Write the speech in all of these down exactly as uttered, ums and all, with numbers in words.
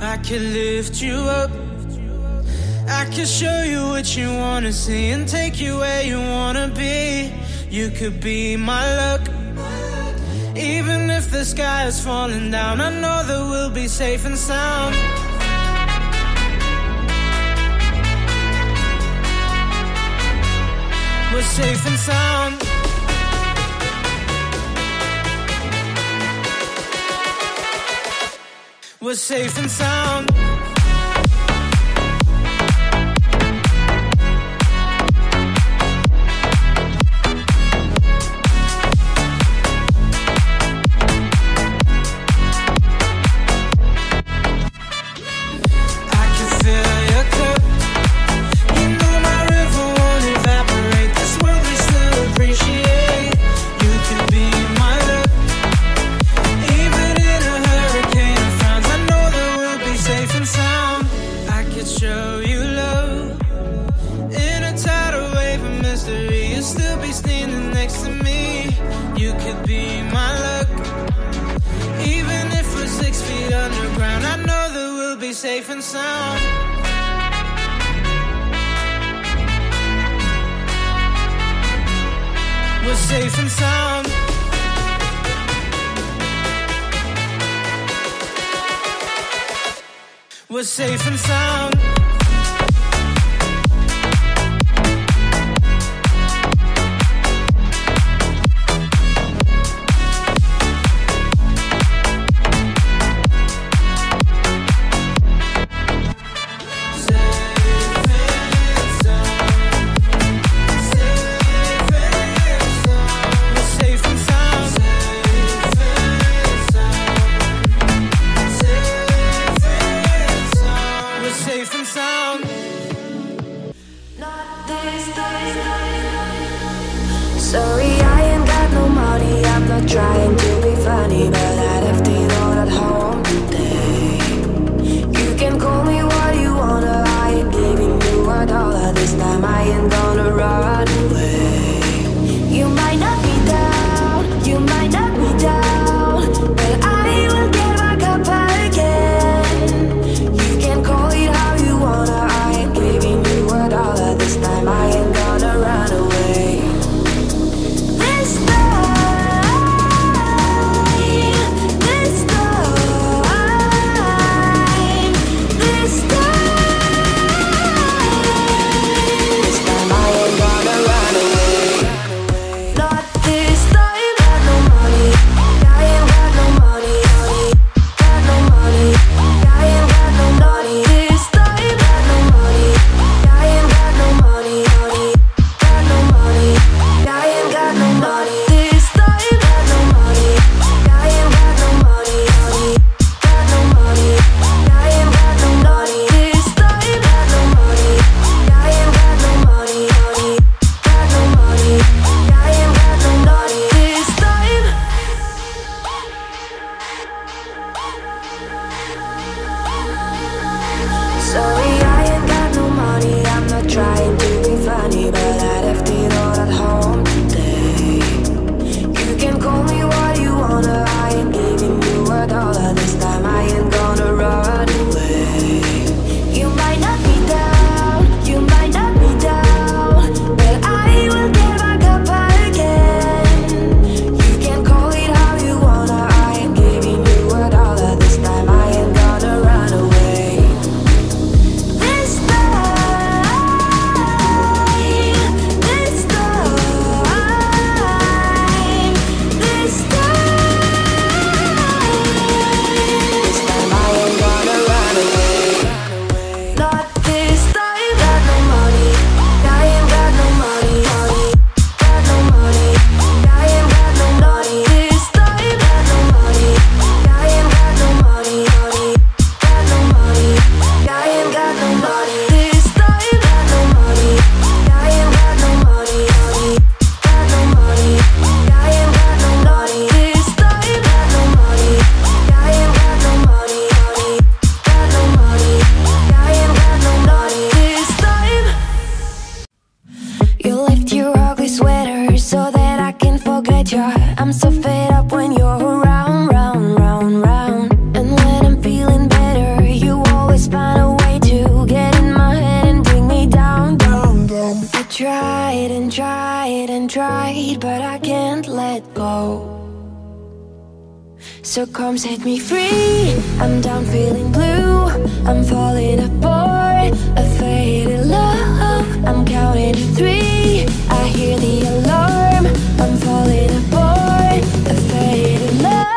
I can lift you up, I can show you what you wanna see and take you where you wanna be. You could be my luck, even if the sky is falling down. I know that we'll be safe and sound. We're safe and sound. We're safe and sound. Show you love in a tidal wave of mystery. You'll still be standing next to me. You could be my luck, even if we're six feet underground. I know that we'll be safe and sound. We're safe and sound. We're safe and sound. Sorry, I ain't got no money. I'm not trying to be funny, but I left it all at home today. You can call me what you wanna, I ain't giving you a dollar. This time I ain't gonna run away. You might knock me down, you might knock me down, but I will get back up again. You can call it how you wanna, I ain't giving you a dollar. This time I ain't gonna run away. Sorry, I ain't got no money. I'm not trying to be funny, but I left it all at home today. You can call me what you wanna, I ain't giving you a dollar. This time I ain't gonna run away. You might knock me down, you might knock me down, but I will get back up again. You can call it how you wanna, I ain't giving you a dollar. This time I ain't gonna run away. This time tried, but I can't let go. So come set me free. I'm down feeling blue. I'm falling apart, a faded love. I'm counting to three. I hear the alarm. I'm falling apart, a faded love.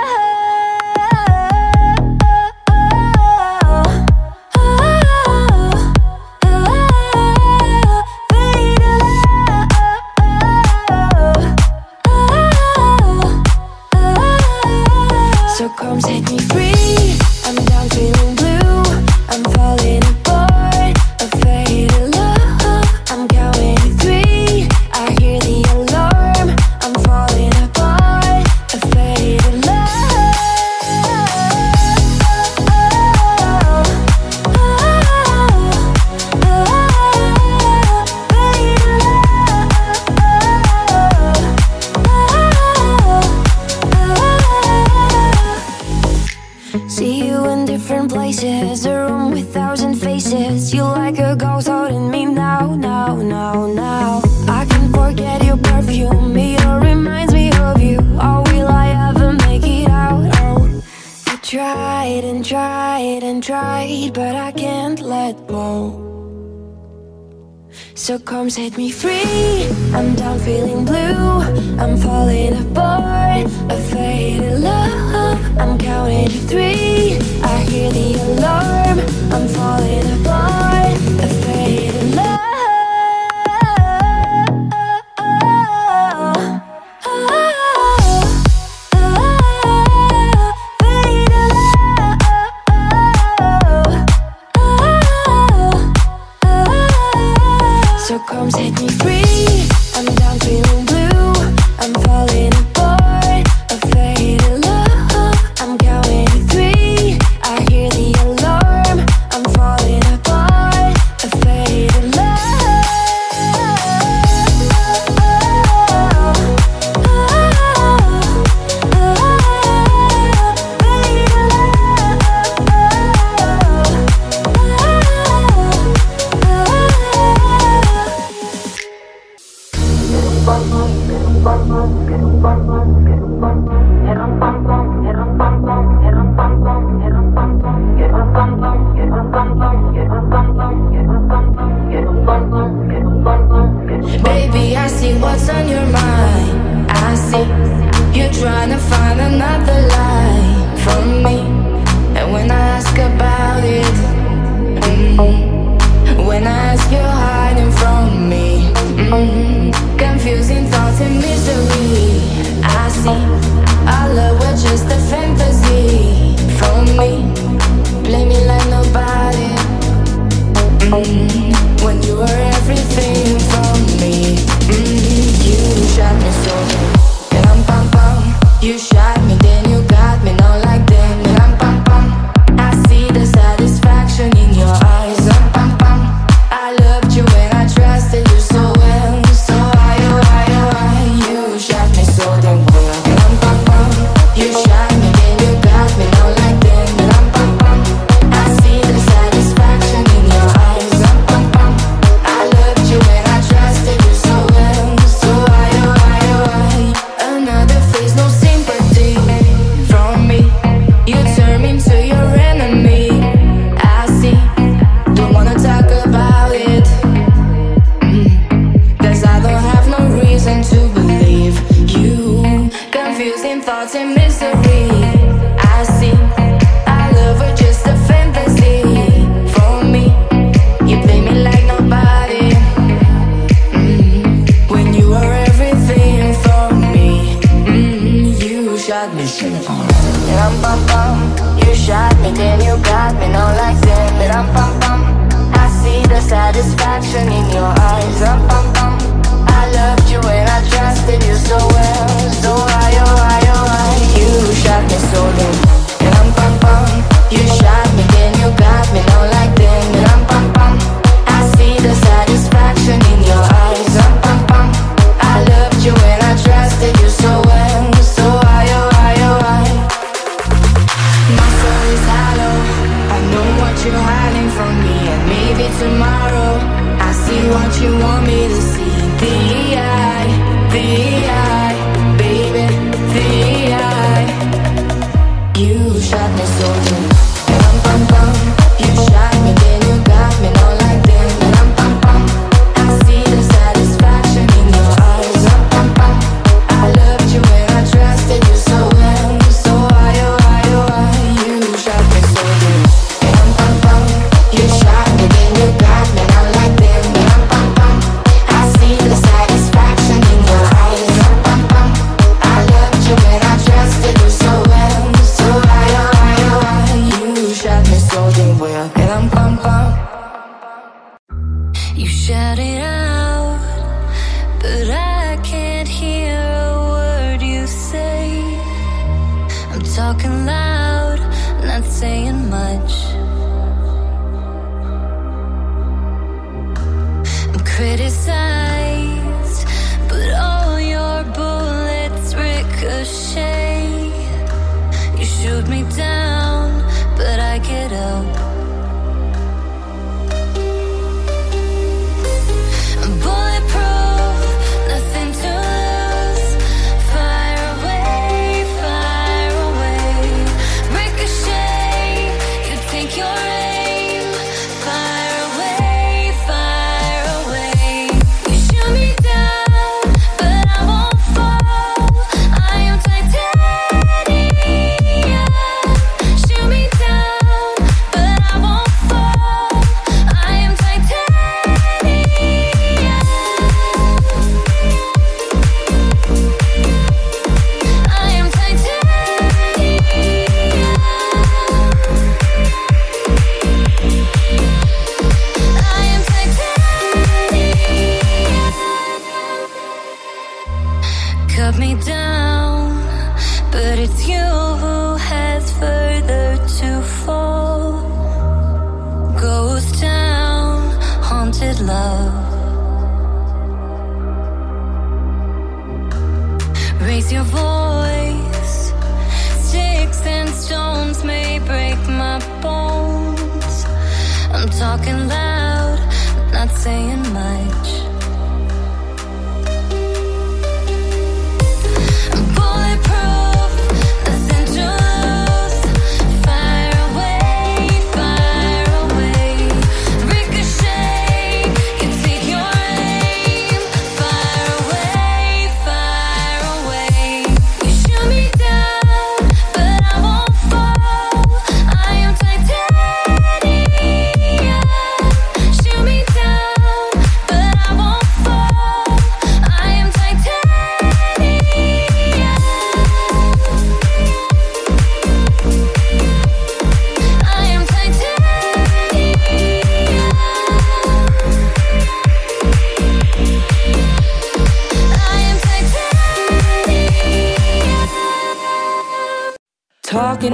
So come set me free. I'm down feeling blue. I'm falling apart, a faded love. I'm counting to three. I hear the alarm. I'm falling apart, a faded love. Tomorrow I see what you want me to see. The eye, the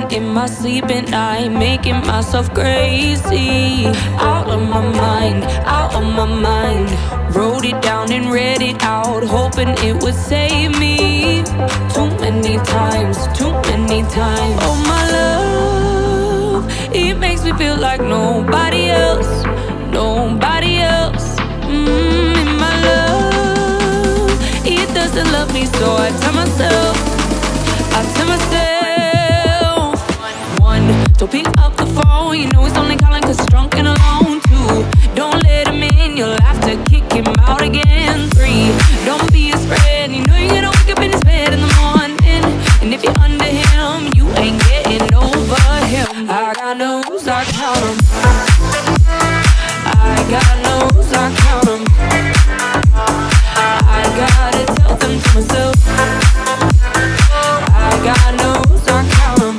In my sleep at night, making myself crazy. Out of my mind, out of my mind. Wrote it down and read it out, hoping it would save me. Too many times, too many times. Oh my love, it makes me feel like nobody else, nobody else. Mmm, and my love, it doesn't love me, so I tell myself, I tell myself. So pick up the phone, you know he's only calling cause he's drunk and alone. Two, don't let him in, you'll have to kick him out again. Three, don't be his friend, you know you're gonna wake up in his bed in the morning. And if you're under him, you ain't getting over him. I got news, I count him. I got news, I count him. I gotta tell them to myself. I got news, I count him.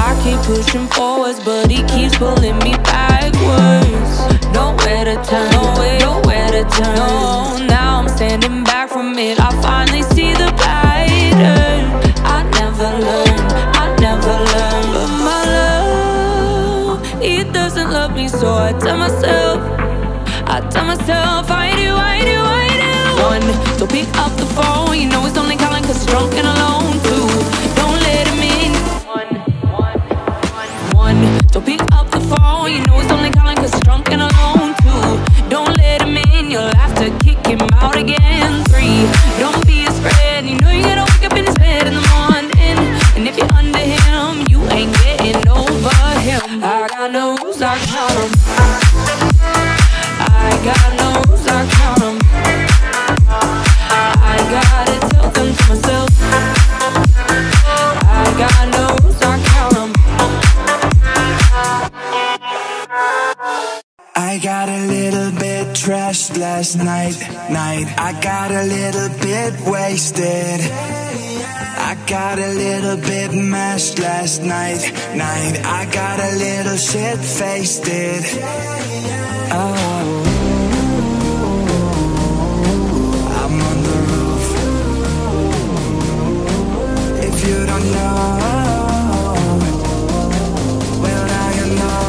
I keep pushing forwards, but he keeps pulling me backwards. Nowhere to turn, nowhere, nowhere to turn. No, now I'm standing back from it. I finally see the pattern. I never learned, I never learned. But my love, it doesn't love me, so I tell myself, I tell myself, I do, I do, I do. One, don't pick up the phone, you know it's only calling cause you're drunk and alone. Two, don't pick up the phone, you know he's only calling cause he's drunk and alone. Too, don't let him in your life. nose, I count 'em. I got nose, I count 'em. I gotta tell them to myself. I got nose, I count 'em. I got a little bit trashed last night, night. I got a little bit wasted. I got a little bit mashed last night, night. I got a little shit-faced. Oh, I'm on the roof. If you don't know, well now you know.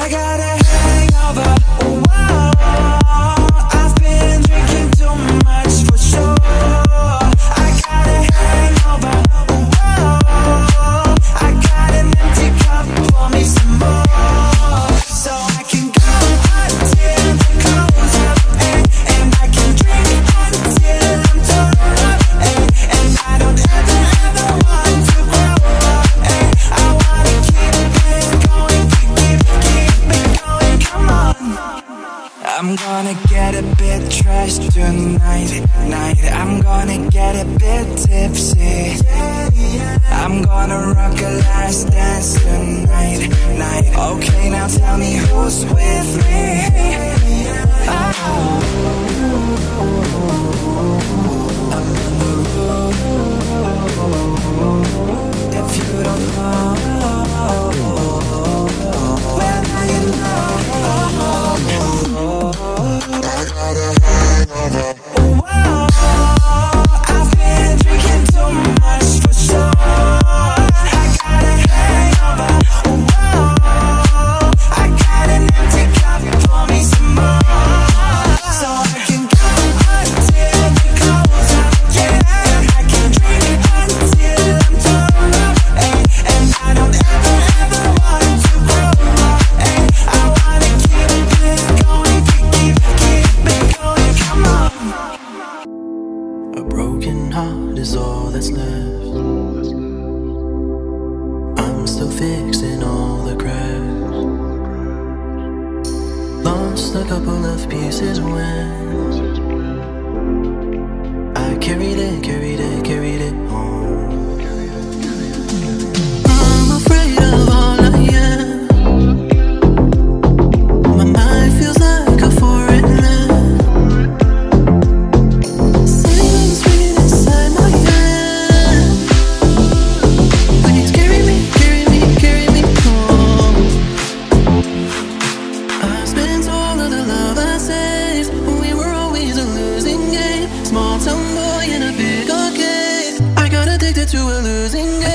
I got a hangover. Whoa, I've been drinking too much for sure. I'm gonna get a bit trashed tonight, night. I'm gonna get a bit tipsy. I'm gonna rock a last dance tonight, night. Okay, now tell me who's with me. Oh, I'm on the road. If you don't know, well now you know. I got a hangover. Whoa, I've been drinking too much for sure. I got a hangover. Whoa, I got an empty cup, pour me some more. So I can go until it goes up, yeah. I can drink until I'm turned up, ay. And I don't ever, ever want to grow up, ay. I wanna keep this going, keep, keep it going, come on. A broken heart is all that's left. I'm still fixing all the cracks. Lost a couple of pieces when I carried it, carried it, carried it home. I'm afraid of all I am. My mind feels like a foreign land. Silence written inside my hand. When it's carry me, carry me, carry me home. I spent all of the love I saved. We were always a losing game. Small town boy in a big arcade. I got addicted to a losing game.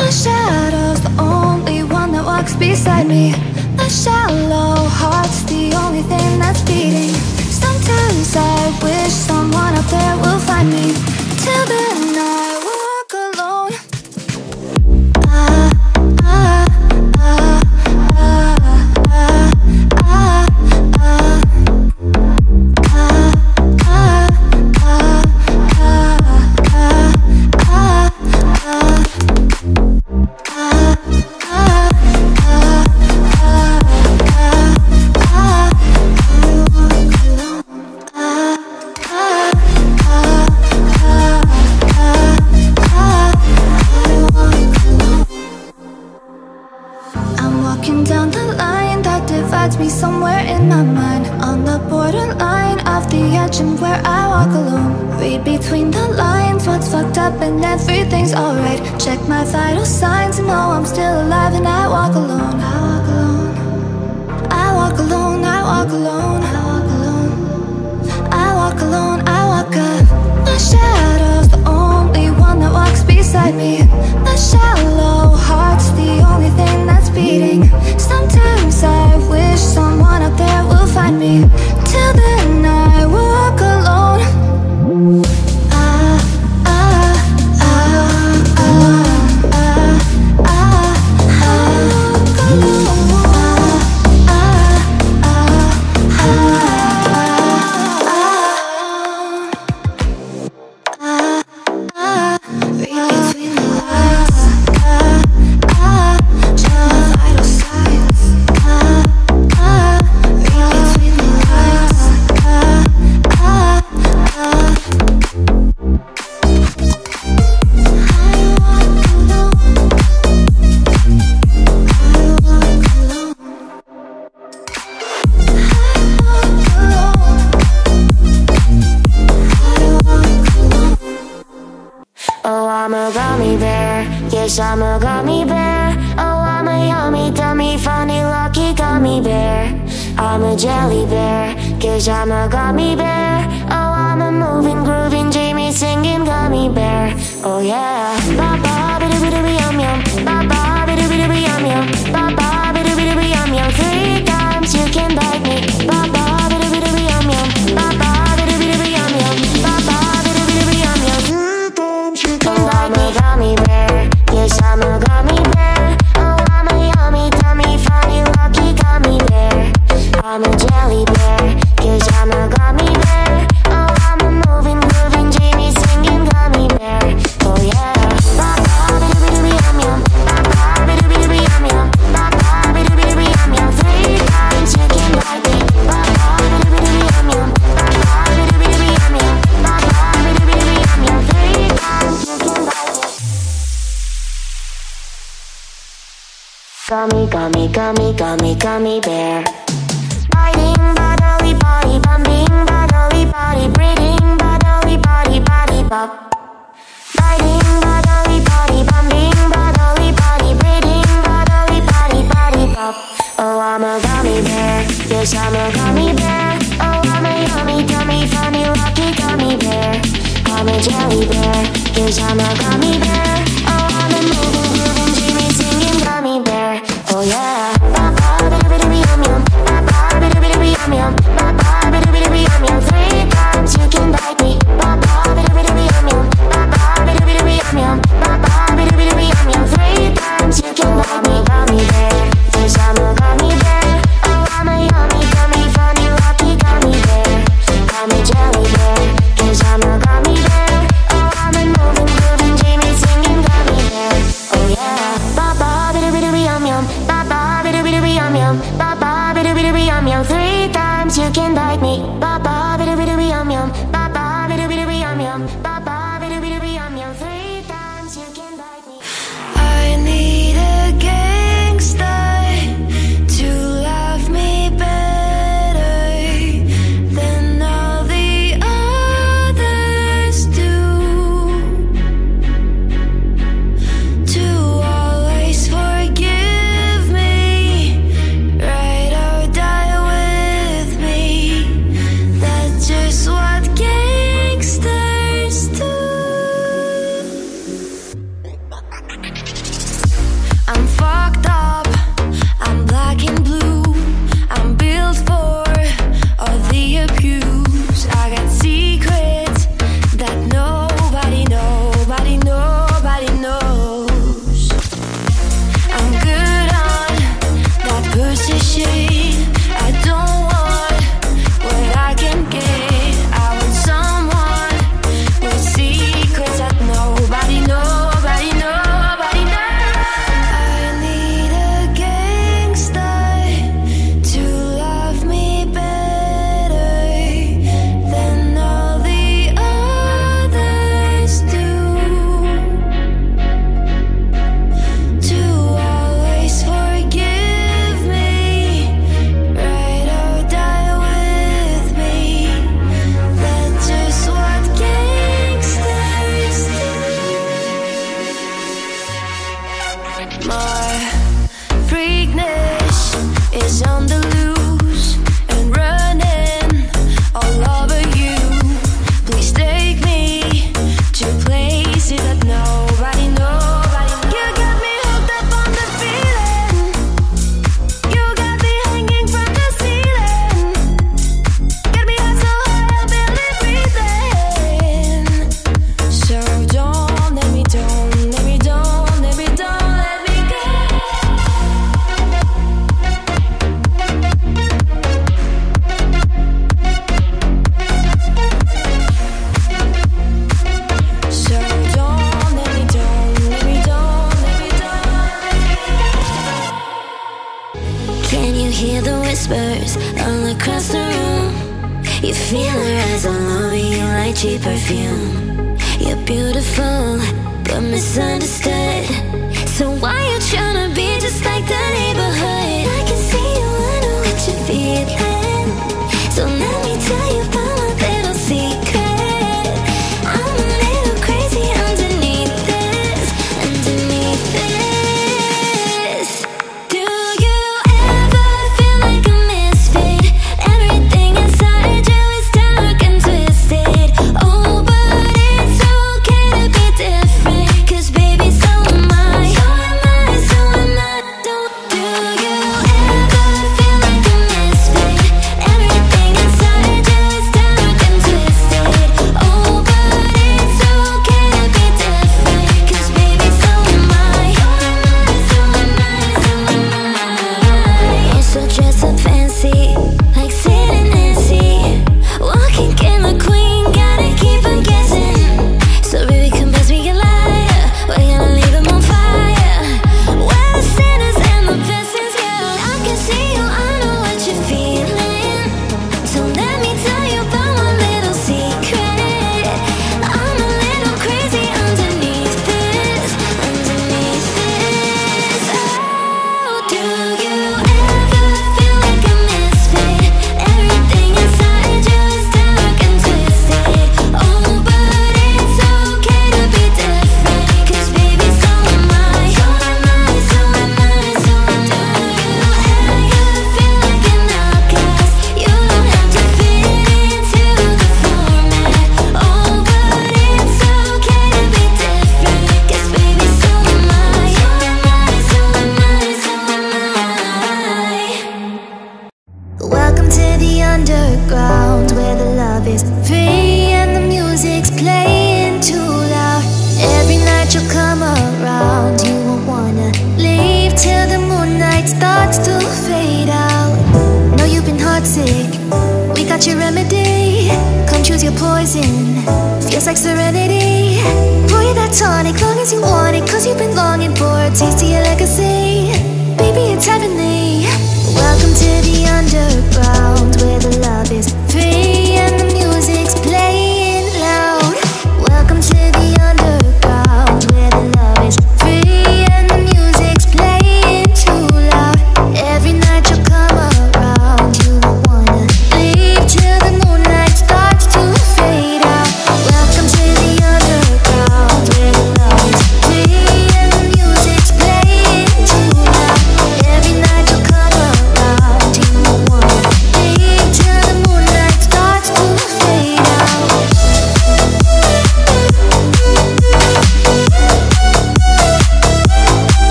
My shadow's the only one that rocks beside me. My shallow heart's the only thing that's beating. Sometimes I wish someone up there will find me. Till then I walk alone. I, I, I, I, I, I, I, gummy, gummy, gummy bear. Biting, bodily body, bumping, bodily body, breathing, bodily body, body bop. Biting, bodily body, bumping, bodily body, breathing, bodily body, body bop. Oh, I'm a gummy bear. Yes, I'm a gummy bear. Oh, I'm a yummy, gummy, funny, lucky gummy bear. I'm a jelly bear. Yes, I'm a gummy bear. Oh, I'm a moving, grooving, Jimmy, singing gummy bear. Oh, yeah. Jelly bear, 'cause I'm a gummy bear. Oh, I'm a moving, grooving, Jimmy, singing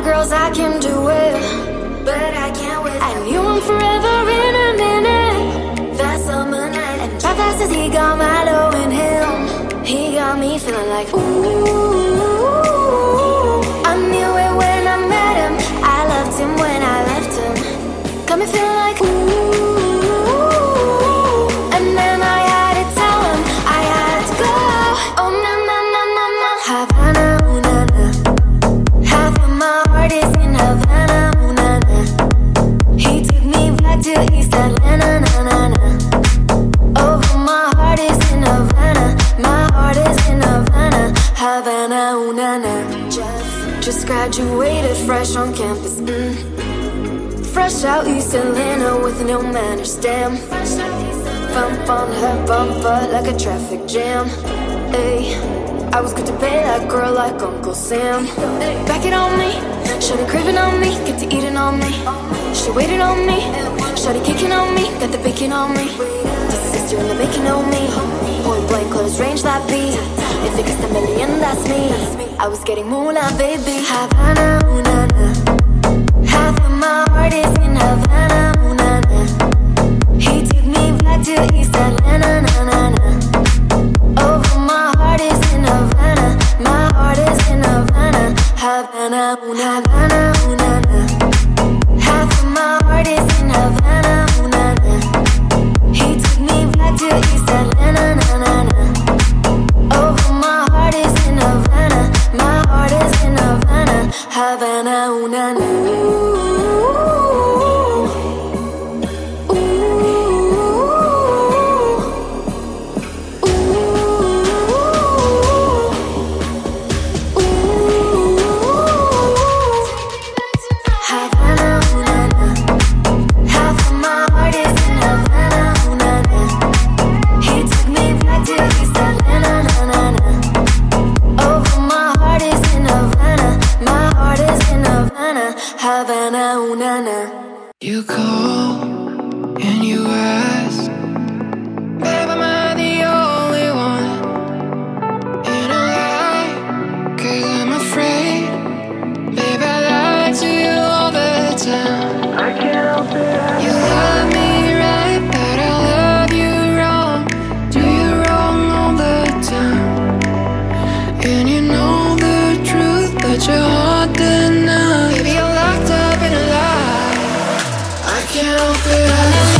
of girls, I can do it, but I can't wait. I knew him forever in a minute, that summer night. And how fast as he got Milo in him, he got me feeling like, ooh. I knew it when I met him, I loved him when I left him. Got me feeling like, ooh. Just graduated fresh on campus, mm. Fresh out East Atlanta with no manners, damn. Bump on her bumper like a traffic jam. Ay, I was good to pay that girl like Uncle Sam. Back it on me, shawty craving on me, get to eating on me. She waited on me, shawty kicking on me, got the bacon on me. This is sister in the making on me. Point blank, close range, that beat. If it gets a million, that's me. I was getting moolah, baby. Havana, ooh, na, na. Half of my heart is in Havana, ooh, na, na. He took me back to East Atlanta, na, na, na. Oh, my heart is in Havana. My heart is in Havana. Havana, ooh, na, na, ooh, na, na. Half of my heart is in Havana, ooh, na, na. He took me back to East Atlanta, na, na, na. Oh, my heart is in Havana. My heart is in Havana, Havana, ooh, na, na. Ooh, ooh, ooh, ooh, ooh. Havana, ooh, na, na. Half of my heart is in Havana, ooh, na, na. He took me back to East Atlanta, na, na, na. Havana, ooh, na, na. You call and you ask, am I the only one? And I lie, cause I'm afraid. Babe, I lie to you all the time. I can't help it. You love me right, but I love you wrong. Do you wrong all the time? And you know the truth, but your heart denies. Baby, you're locked up in a lie. I can't help it. I lie.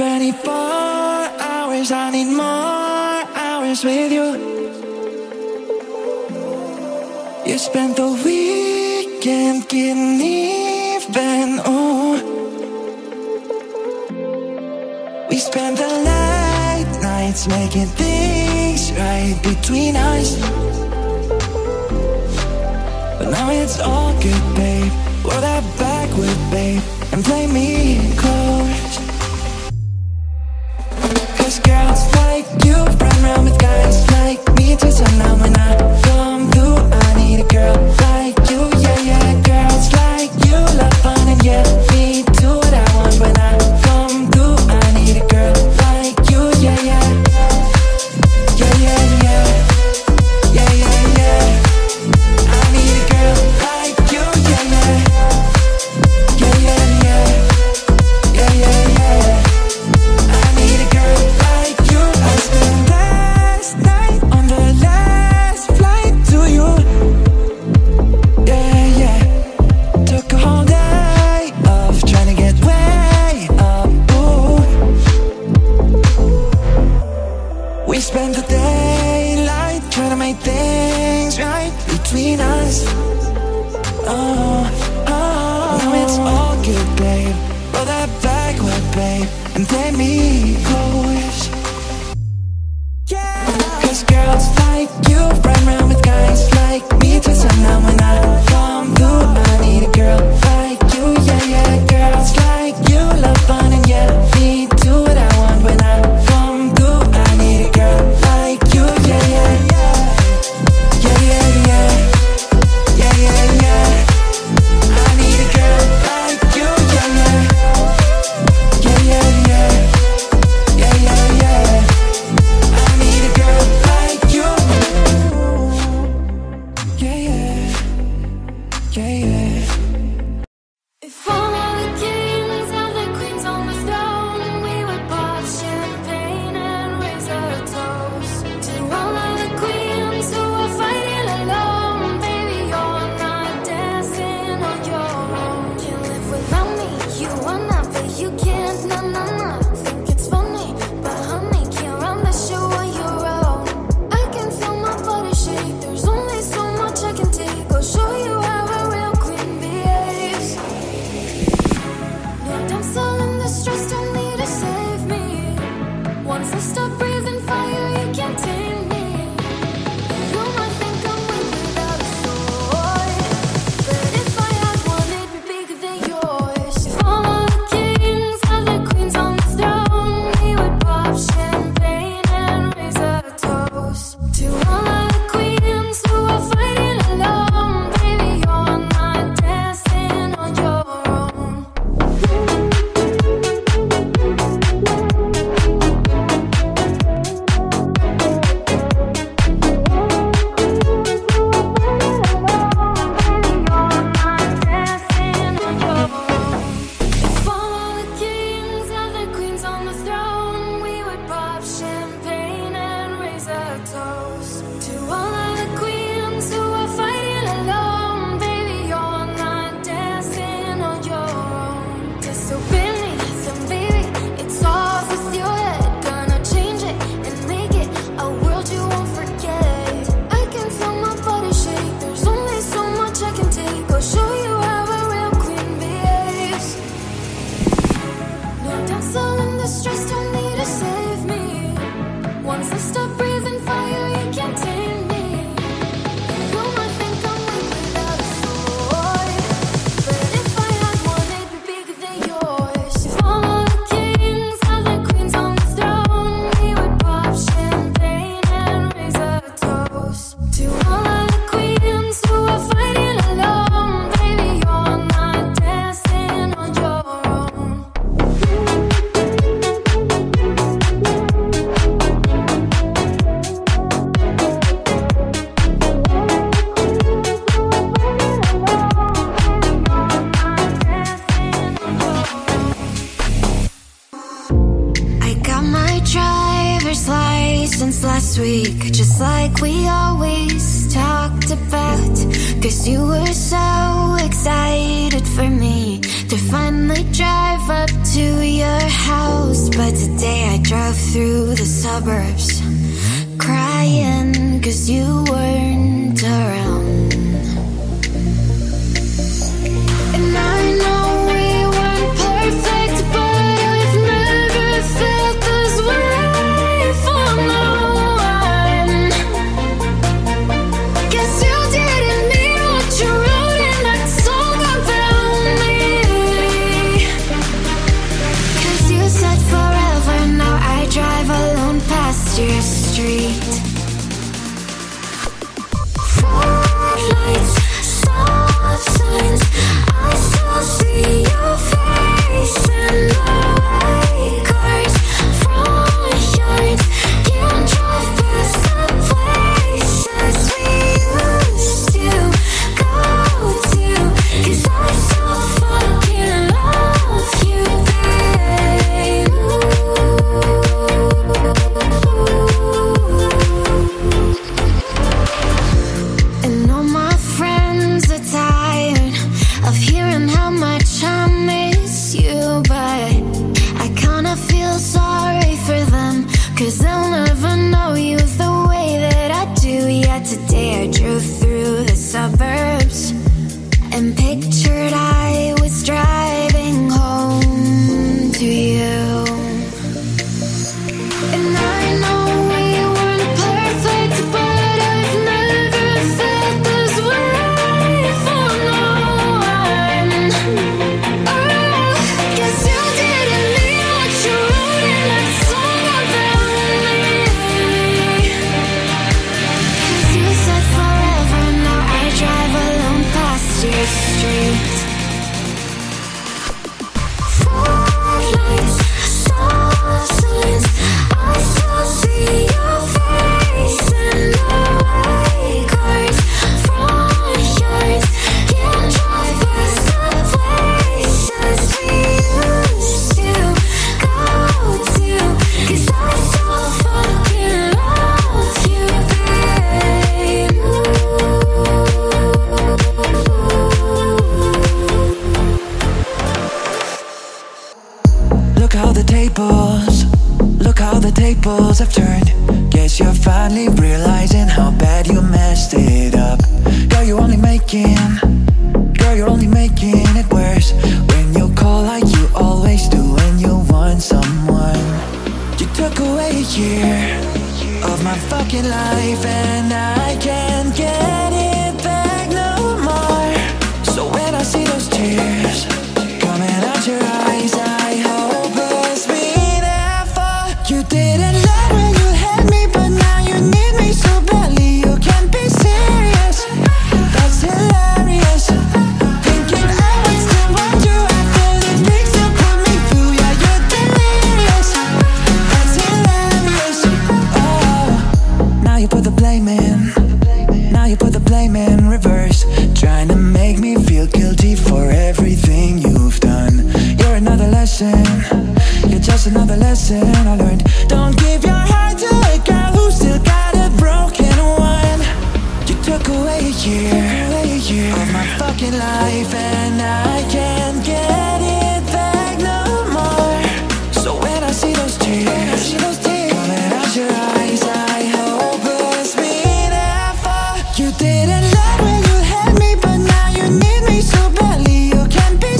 twenty-four hours, I need more hours with you. You spent the weekend getting even, ooh. We spent the late nights making things right between us. But now it's all good, babe. Roll that backward, babe, and play me close. Girls like you run around with guys like spend the daylight trying to make things right between us. Oh, oh, oh. Now it's all good, babe. Roll that backward, babe, and take me close. Yeah. Cause girls like you run around with guys like me. Just so now when I come through, I need a girl like you. Yeah, yeah, girls like you love fun and yeah, me do what I want when I come through. I need a girl like you. Yeah, yeah, yeah, yeah, yeah, yeah, yeah, yeah, yeah. I need a girl like you. Yeah, yeah, yeah, yeah, yeah, yeah, yeah, yeah. I need a girl like you. Yeah, yeah, yeah, yeah. If all of the kings and the queens on the throne, we would pop champagne and raise our toast to all of the queens who are fighting alone. Baby, you're not dancing on your own. Can't live without me, you are not, but you can't, na na na. Think it's funny, but honey, can't run the show on your own. I can feel my body shake, there's only so much I can take. I'll show you how a real queen behaves. Now I'm so in the stress, don't need to save me. Once I stop breathing fire, you can't tame me. You might think I'm weak without a sword, but if I had one, it'd be bigger than yours. If all of the kings and the queens on the throne, we would pop champagne and raise our toast to all of the queens who are fighting alone. Baby, you're not dancing on your own. I got my driver's license last week, just like we always talked about. Cause you were so excited for me to finally drive up to your house. But today I drove through the suburbs, crying cause you weren't around. And I know we weren't perfect, but I've never felt this way for no one. Guess you didn't mean what you wrote in that song about me. Cause you said forever, now I drive alone past your street. Spotlights, soft signs, I still see your face in the white cars, front yards. Can't drive past the places we used to go to. Cause I still fucking love you, babe. And all my friends are tired of hearing how much I miss you, but I kinda feel sorry for them, cause they'll never know you. suburbs and pictured I was driving home to you. And I know we weren't perfect, but I've never felt this way for no one. Oh, 'cause you didn't mean what you wrote in that song about me. 'Cause you said forever, now I drive alone past your street. Look how the tables, look how the tables have turned. Guess you're finally realizing how bad you messed it up. Girl, you're only making, girl, you're only making it worse. When you call like you always do when you want someone. You took away a year of my fucking life and I can't get it back no more. So when I see those tears coming out your eyes, I hope you didn't love when you had me, but now you need me so badly. You can't be serious, that's hilarious. Thinking I would still want you after the things you put me through. Yeah, you're delirious, that's hilarious. Oh, now you put the blame in, now you put the blame in reverse. Trying to make me feel guilty for everything you've done. You're another lesson, you're just another lesson I learned. Don't give your heart to a girl who still got a broken one. You took away a year, away a year of my fucking life and I can't get it back no more. So when I see those tears, when I see those tears coming out your eyes, I hope it's me there for you. Didn't love when you had me, but now you need me so badly. You can't be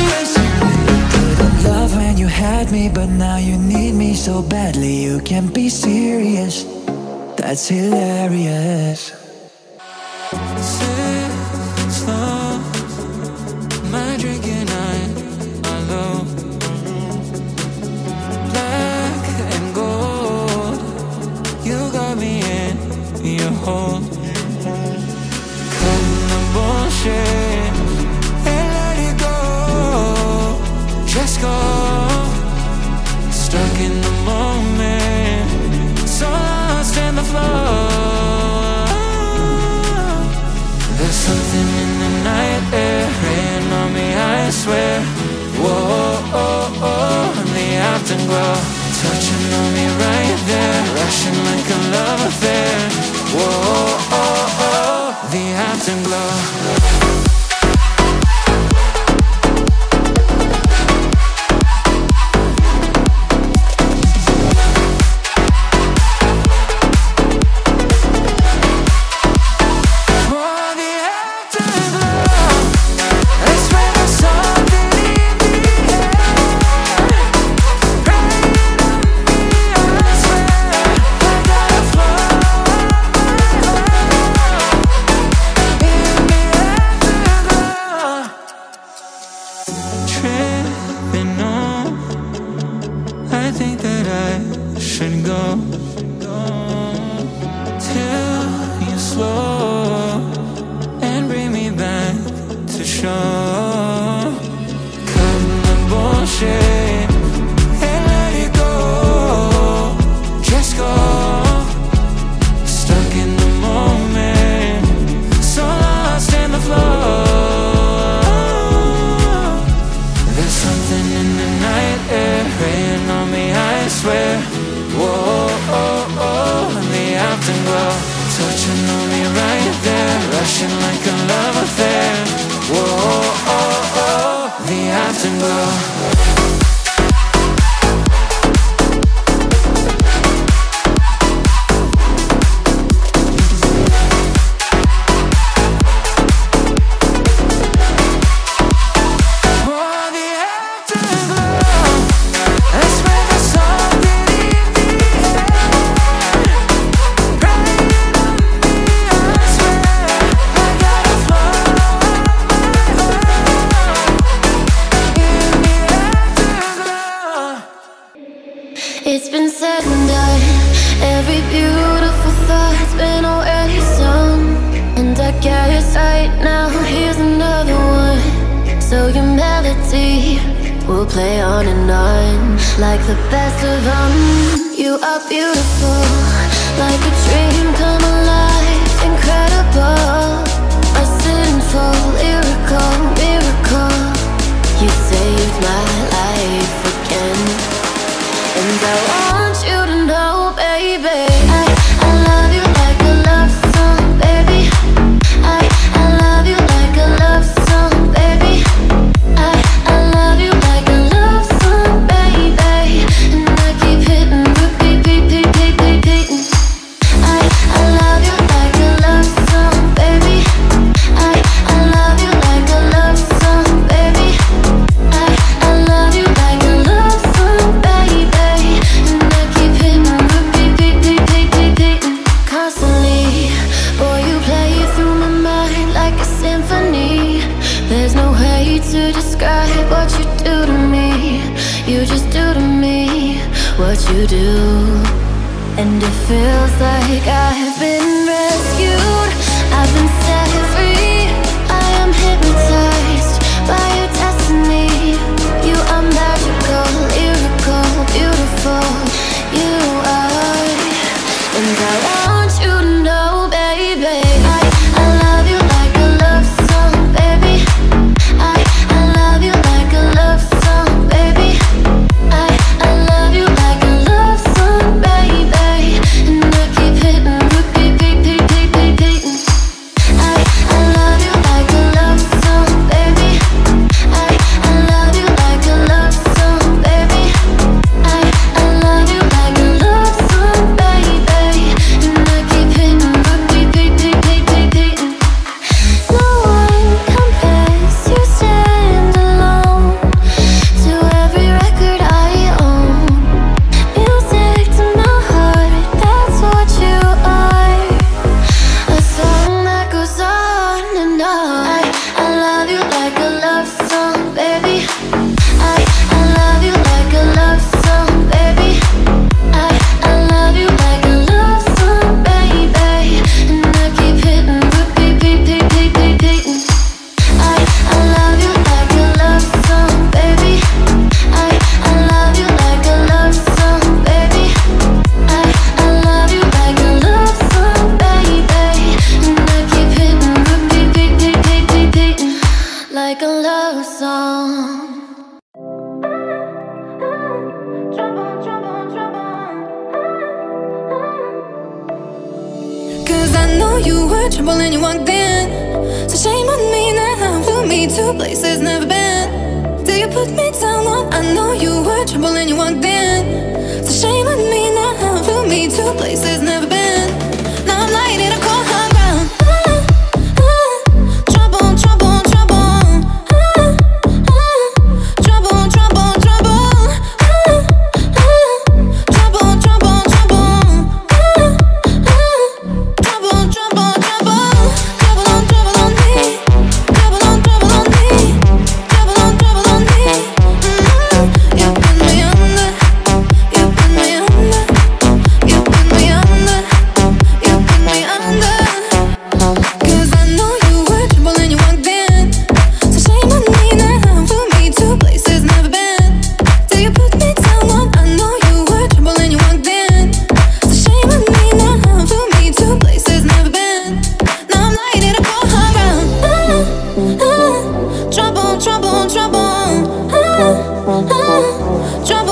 serious, that's hilarious. But now you need me so badly, you can't be serious, that's hilarious. Sit slow, my drink and I are low. Black and gold, you got me in your hole. Come the bullshit and let it go. Just go. Stuck in the moment, so lost in the flow. There's something in the night air, rain on me, I swear. Whoa, oh, oh, in the afterglow, touching on me right there, rushing like a love affair. Whoa, oh, oh, the afterglow. Flow. rushing on me right there, rushing like a love affair. Whoa, oh, oh, the afterglow. It's been said and done. Every beautiful thought's been already sung. And I guess right now here's another one. So your melody will play on and on, like the best of them. You are beautiful, like a dream come alive, incredible, a sinful, lyrical miracle. You saved my life again. And I want you to know, baby, I, I love you like a love song, baby. I, I love you like a love song, baby. I, I love you like a love song, baby. And I keep hitting, repeat, repeat, repeat, repeat. I, I love you like a love song, baby. I, I love you like a love song, baby. I, I love you like a love song, baby. To describe what you do to me, you just do to me what you do. And it feels like I've been rescued, I've been set free. I am hypnotized by your destiny. You are magical, lyrical, beautiful. You are, and I want you to know, baby, I, I love you like a love song, baby.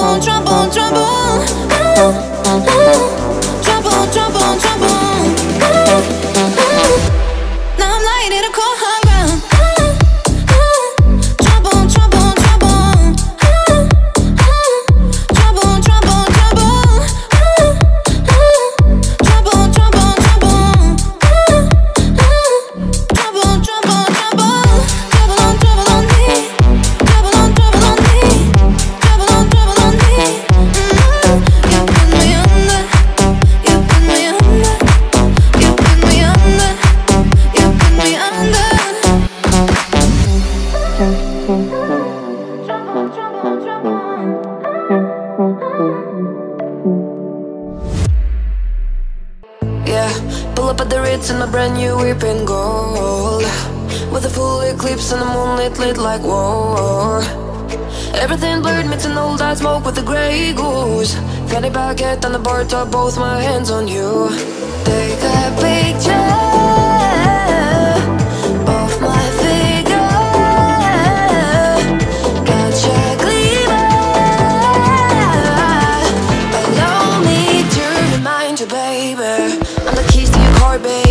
Trouble, trouble, trouble. But the Ritz in a brand new whip in gold, with a full eclipse and the moonlit lit like war. Everything blurred, meets an old I smoke with a grey goose. Fanny baguette on the bar top, both my hands on you. Take a picture of my figure. Got your glimmer. Allow me to remind you, baby, I'm the keys to your car, babe.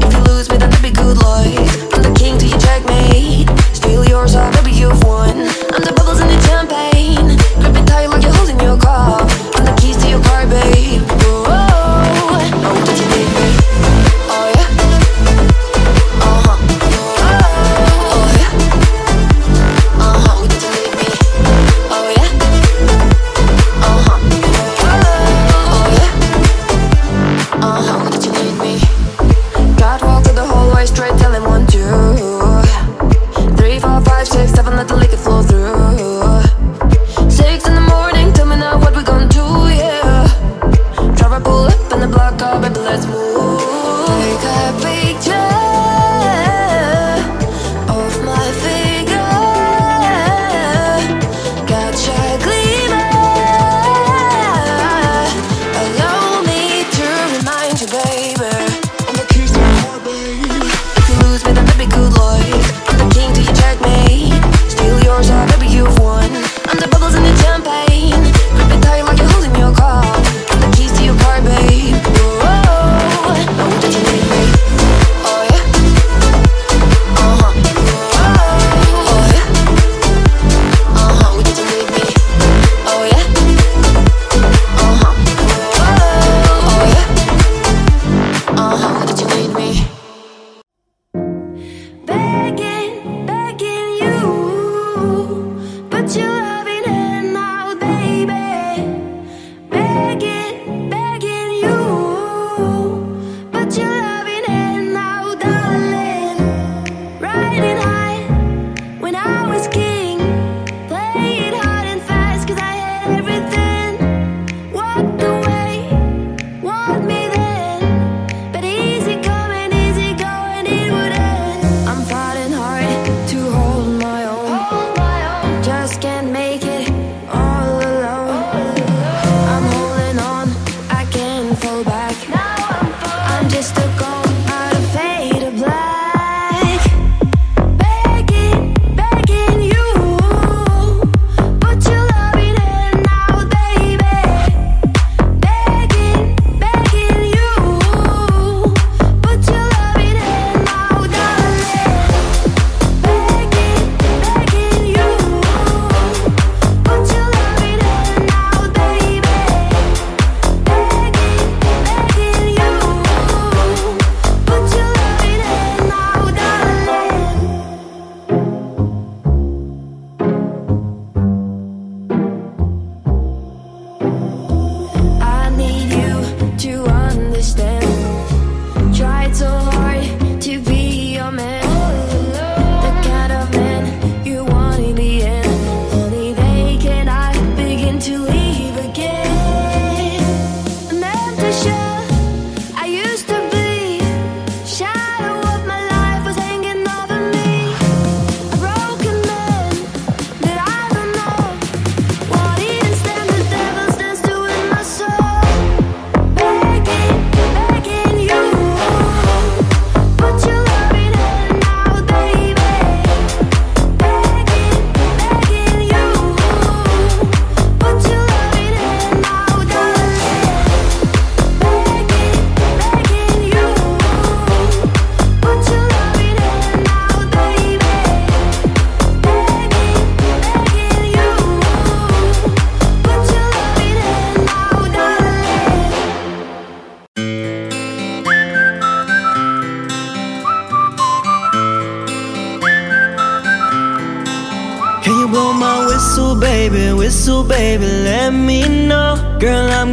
If you lose me, then that'd be good luck. I'm the king to your checkmate. Steal yours, I'll be you've won. I'm the bubbles in the champagne. Grip it tight like you're holding your car. I'm the keys to your car, babe. Whoa.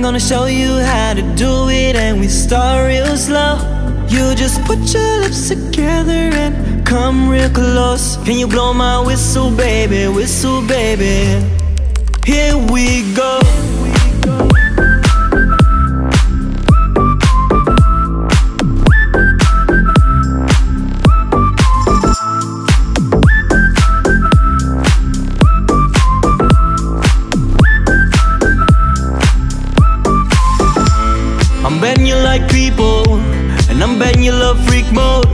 Gonna show you how to do it, and we start real slow. You just put your lips together and come real close. Can you blow my whistle, baby? Whistle, baby. Here we go. love freak mode.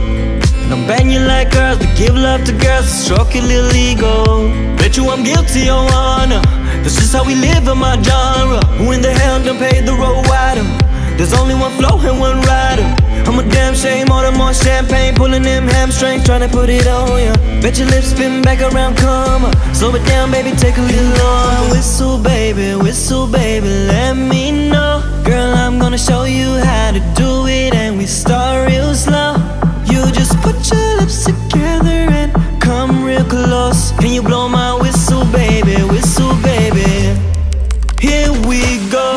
And I'm banging like girls, but give love to girls, so stroke your little ego. Bet you I'm guilty, your honor. This is how we live in my genre. Who in the hell done paid the road wider? There's only one flow and one rider. I'm a damn shame, all the more champagne, pulling them hamstrings, trying to put it on ya. Bet your lips spin back around, come on. Slow it down, baby, take a little longer. Whistle, baby, whistle, baby, let me know. Girl, I'm gonna show you how to do it, and we start real slow. You just put your lips together and come real close. Can you blow my whistle, baby, whistle, baby? Here we go.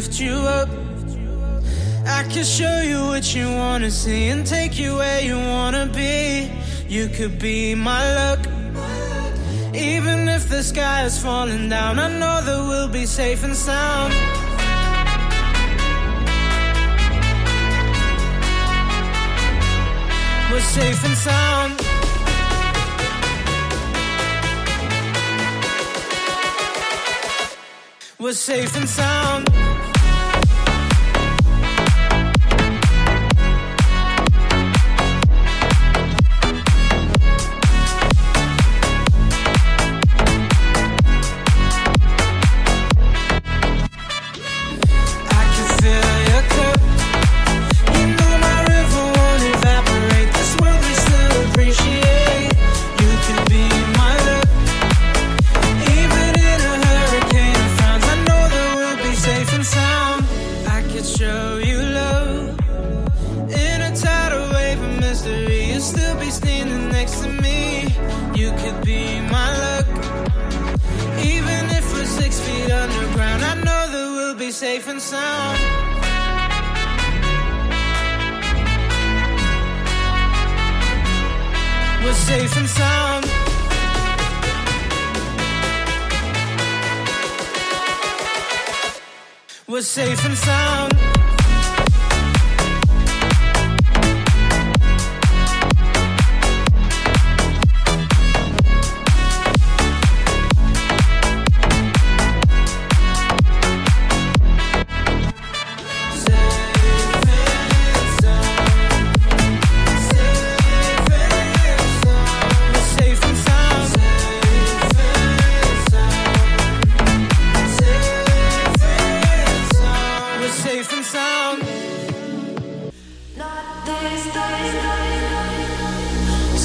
lift you up. I can show you what you wanna see and take you where you wanna be. You could be my luck. Even if the sky is falling down, I know that we'll be safe and sound. We're safe and sound. We're safe and sound. Safe and sound. We're safe and sound. We're safe and sound.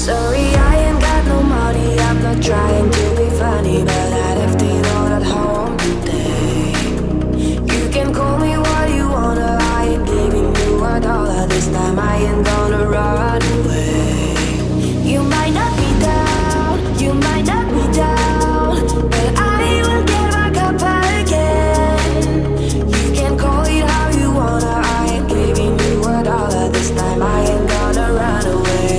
Sorry, I ain't got no money. I'm not trying to be funny, but I left it all at home today. You can call me what you wanna, I ain't giving you a dollar. This time I ain't gonna run away. You might knock me down, you might knock me down, but I will get back up again. You can call it how you wanna, I ain't giving you a dollar. This time I ain't gonna run away.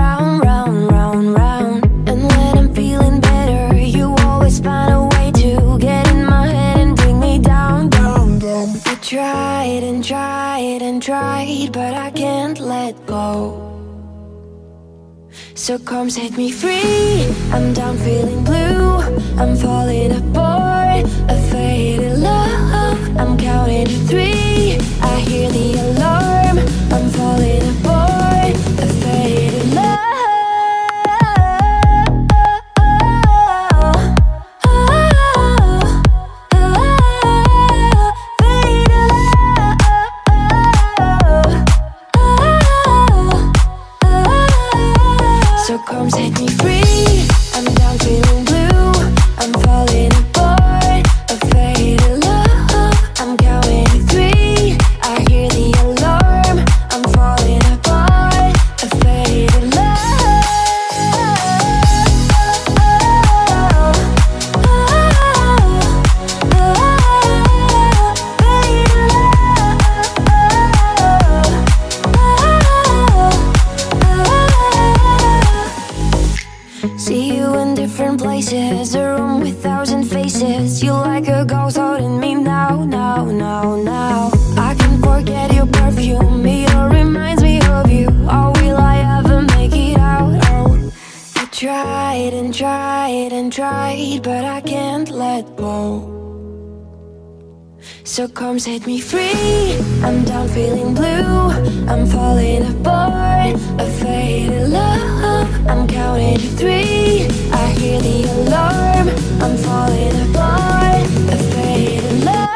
Round, round, round. And when I'm feeling better, you always find tight, but I can't let go. So come set me free. I'm down feeling blue. I'm falling apart, a faded love. I'm counting to three. I hear the alarm. I'm falling apart, a faded love. So come set me free. I'm down feeling blue. I'm falling apart, a faded love. I'm counting to three. I hear the alarm. I'm falling apart, a faded love.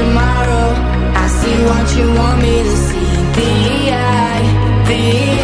Tomorrow I see what you want me to see. The eye, the eye.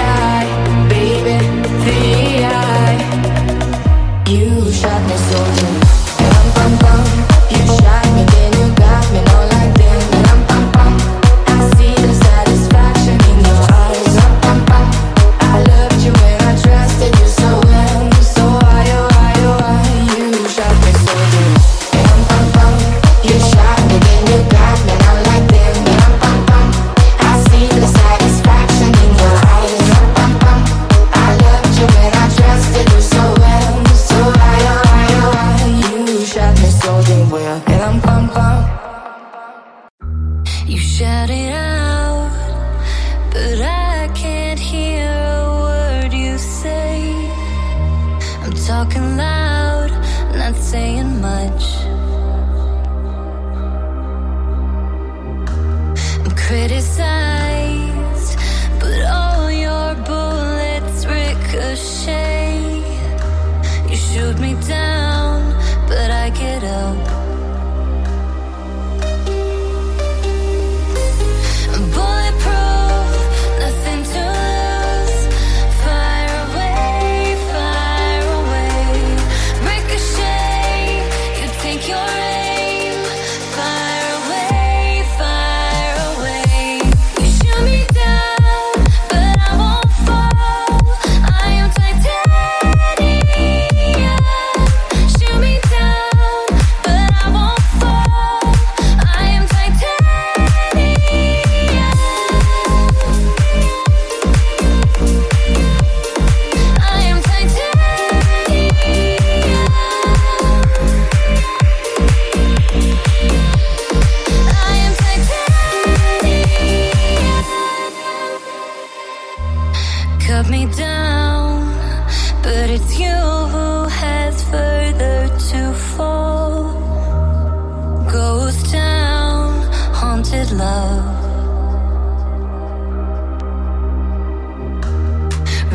cut me down, but it's you who has further to fall. Ghost town, haunted love.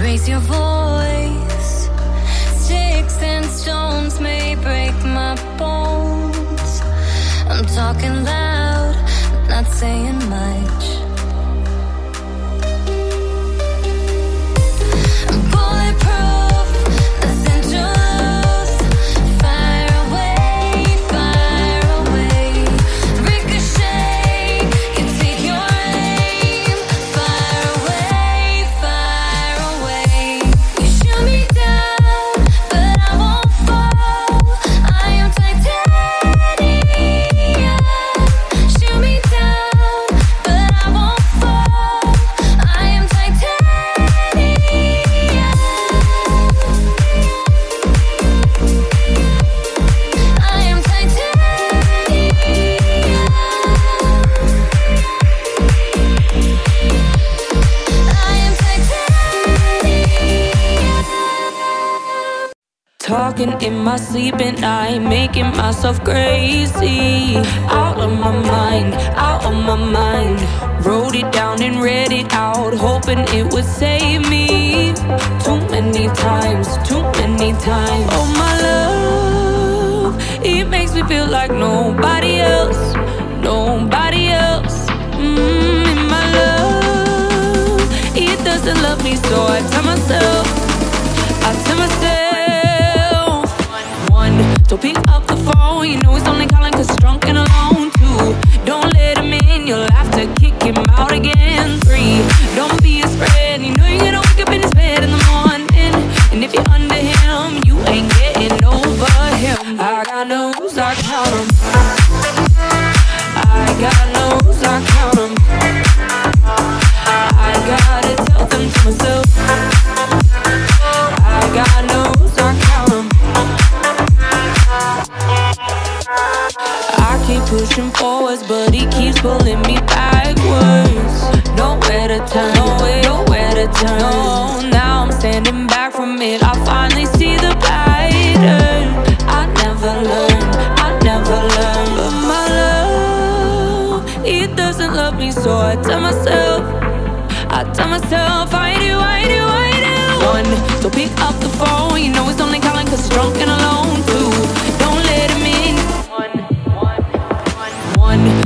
Raise your voice, sticks and stones may break my bones. I'm talking loud, not saying much. Talking in my sleep and I making myself crazy. Out of my mind, out of my mind. Wrote it down and read it out, hoping it would save me. Too many times, too many times. Oh my love, it makes me feel like nobody else, nobody else. Mmm, and my love, it doesn't love me, so I tell myself, I tell myself. So pick up the phone, you know he's only calling cause he's drunk and alone. Two, don't let him in, you'll have to kick him out again. Three, don't be his friend, you know you're gonna wake up in his bed in the morning. And if you're under him, you ain't getting over him. I got news, I count him. I got news, I count him. I gotta tell them to myself. I got news, I count him. I keep pushing forwards, but he keeps pulling me backwards. Nowhere to turn, nowhere, nowhere to turn. No, now I'm standing back from it. I finally see the pattern. I never learned, I never learned. But my love, it doesn't love me, so I tell myself, I tell myself, I do, I do, I do. One, so pick up the phone, you know it's only calling cause you're drunk and alone. Two, don't let him in.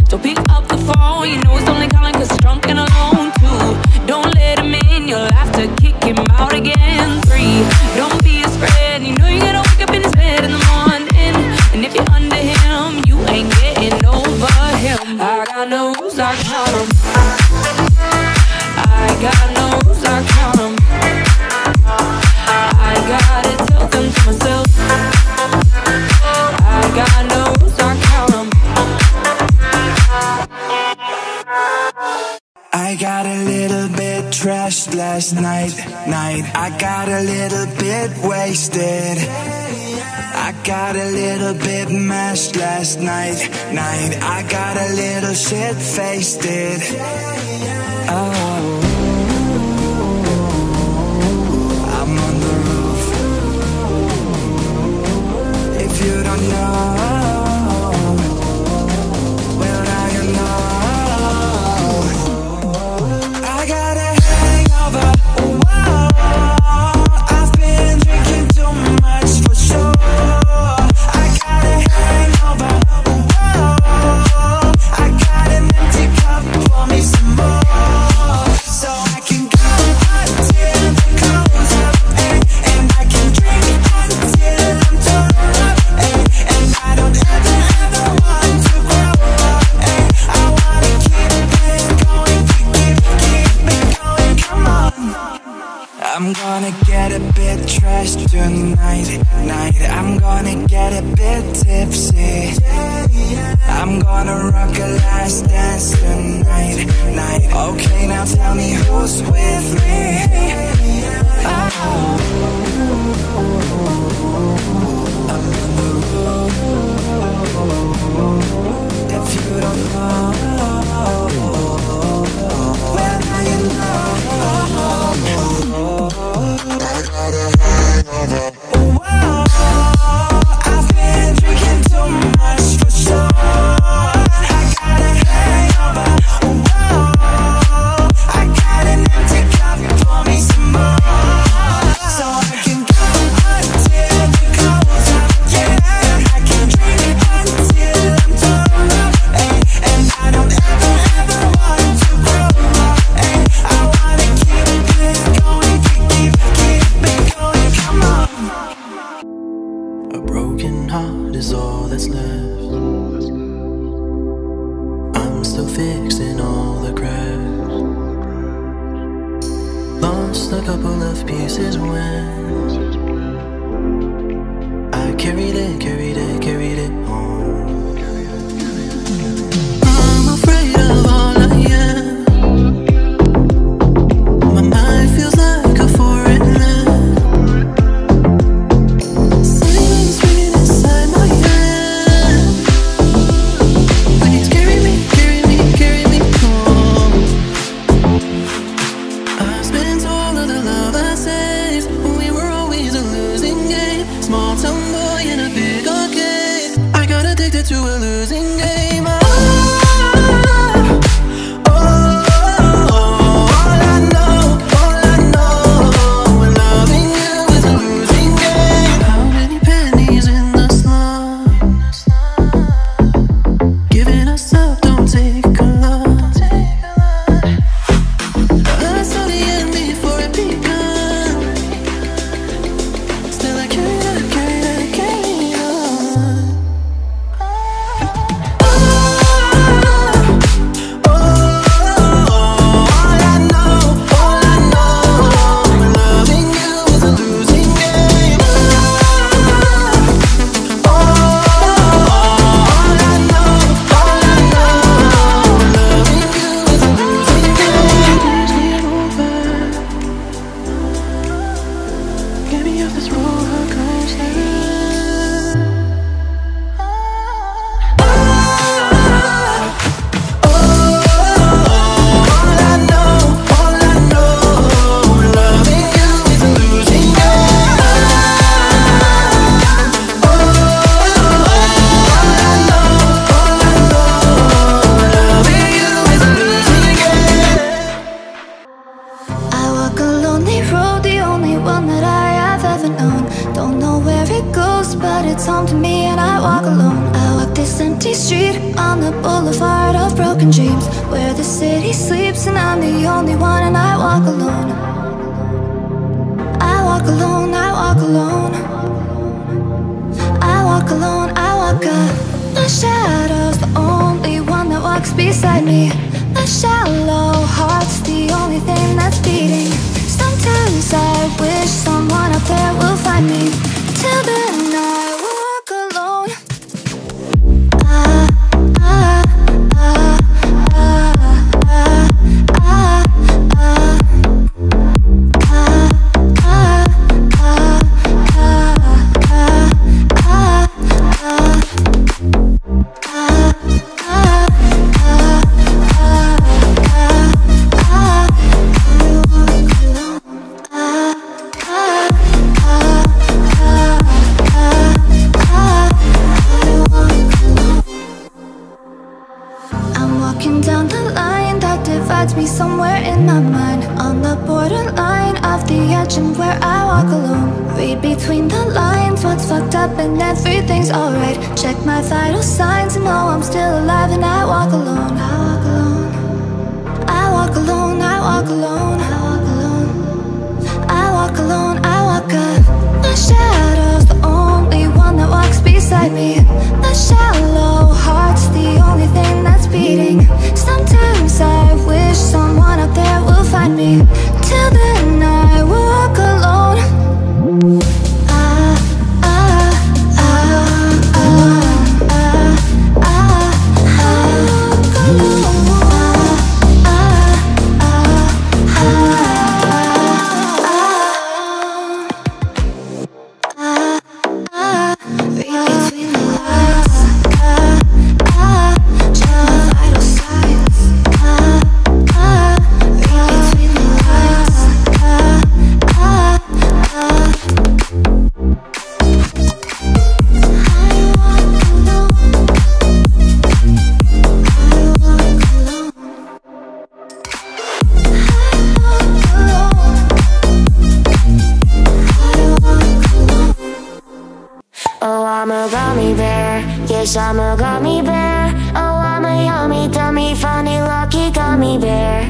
So pick up the phone, you know he's only calling cause he's drunk and alone. Two, don't let him in, you'll have to kick him out again. Three, don't be his friend, you know you gotta wake up in his bed in the morning. And if you're under him, you ain't getting over him. I got news, I count him. I got news, I count him. I gotta tell them to myself. I got news, I count him. I got a little bit trashed last night, night. I got a little bit wasted. I got a little bit mashed last night, night. I got a little shit-faced. Oh, I'm on the roof. If you don't know, oh, Is all that's left. I'm still fixing all the cracks. Lost a couple of pieces when I carried it, carried it, carried it home. I'm afraid of all I am. I'm a gummy bear, yes I'm a gummy bear. Oh, I'm a yummy, dummy, funny, lucky gummy bear.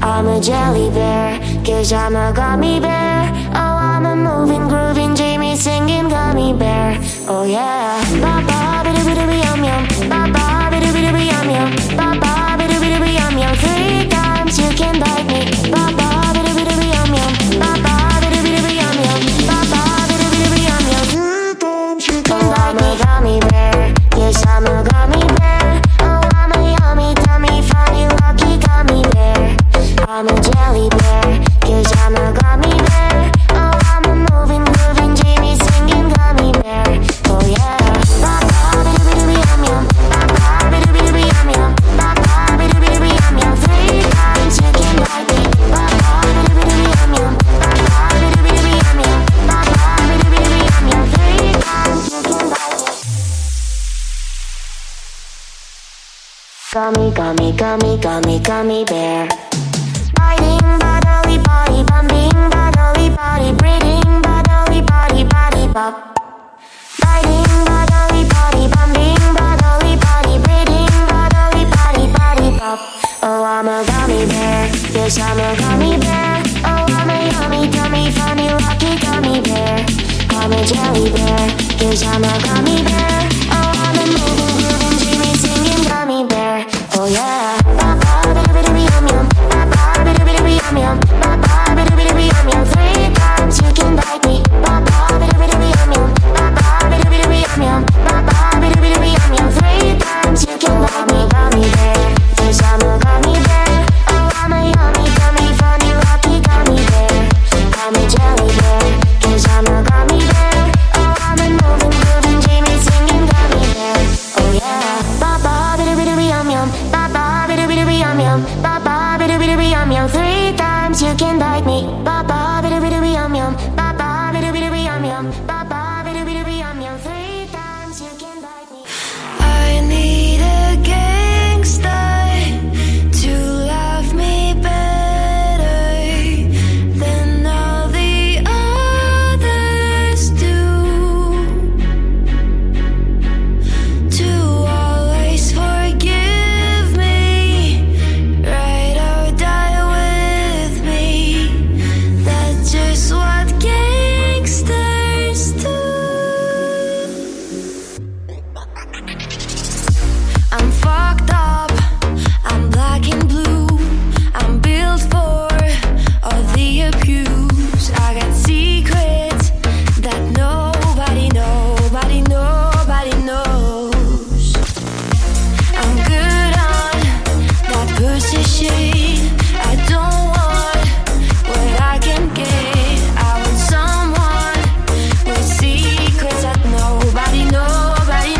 I'm a jelly bear, cause I'm a gummy bear. Oh, I'm a moving, grooving, Jimmy singing gummy bear. Oh yeah. Ba-ba, ba-da-ba-da-ba, yum yum. Ba-ba, ba-da-ba-da-ba, yum yum. Ba-ba, ba-da-ba-da-ba, yum yum. Three times you can bite me. Ba-ba, ba-da-ba-da-ba, yum yum. Ba-ba, ba-da-ba-da-ba, yum yum. Ba-ba, ba-da-ba-da-ba, yum yum. Three times you can bite me. I'm a gummy bear, yes I'm a gummy bear. Oh, I'm a yummy, tummy, funny, lucky gummy bear. I'm a jelly bear, cause I'm a gummy bear. Oh, I'm a moving, grooving, Jimmy singing gummy bear. Oh yeah. Ba-ba, ba-da-ba-da-ba, yum yum. Ba-ba, ba-da-ba-da-ba, yum yum. Ba-ba, ba-da-ba-da-ba, yum yum. Three times you can bite me. Ba-ba, ba-da-ba-da-ba, yum yum. Ba-ba, ba-da-ba-da-ba, yum yum. Ba-ba, ba-da-ba-da-ba, yum yum. Three times you can bite me. Gummy, gummy, gummy, gummy, gummy bear. Biting, bodily, body, bumping, bodily, body, breathing, bodily, body, body, bop. Biting, bodily, body, bumping, bodily, body, breathing, bodily, body, body, bop. Oh, I'm a gummy bear, yes, I'm a gummy bear. Oh, I'm a yummy, gummy, funny, lucky gummy bear. I'm a jelly bear, yes, I'm a gummy bear. Oh, I'm a moving, grooving, Jimmy singing gummy bear. Oh, yeah. Yum, ba-ba, ba-da-ba-da-ba, yum, yum. Three times you can bite me. Ba-ba, ba-da-ba-da-ba, yum, yum. Ba-ba, ba-da-ba-da-ba, yum, yum. Ba-ba, ba-da-ba-da-ba, yum, yum. Three times you can bite me. Gummy bear, yes I'm a gummy bear. Oh, I'm a yummy, gummy, funny, lucky gummy bear. I'm a jelly bear, yes I'm a gummy bear. Oh, I'm a moving, grooving, Jimmy singing gummy bear. Oh yeah. Ba-ba, ba-da-ba-da-ba, yum, yum. Ba-ba, ba-da-ba-da-ba, yum, yum. Ba-ba, ba-da-ba-da-ba, yum, yum. Three you can bite me. Ba-ba, ba-da-ba-da-ba, yum, yum. Ba-ba, ba-da-ba-da-ba, yum, yum. Ba-ba, ba-da-ba-da-ba, yum, yum. Three times you can bite me. I need a gangster to love me better than all the others do, to always forgive me, right or die. Just what gangsters do. I'm fucked up, I'm black and blue, I'm built for all the abuse. I got secrets that nobody, nobody, nobody knows. I'm good on that pussy shit. I don't want what I can get. Secret, I'm a little crazy underneath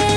it.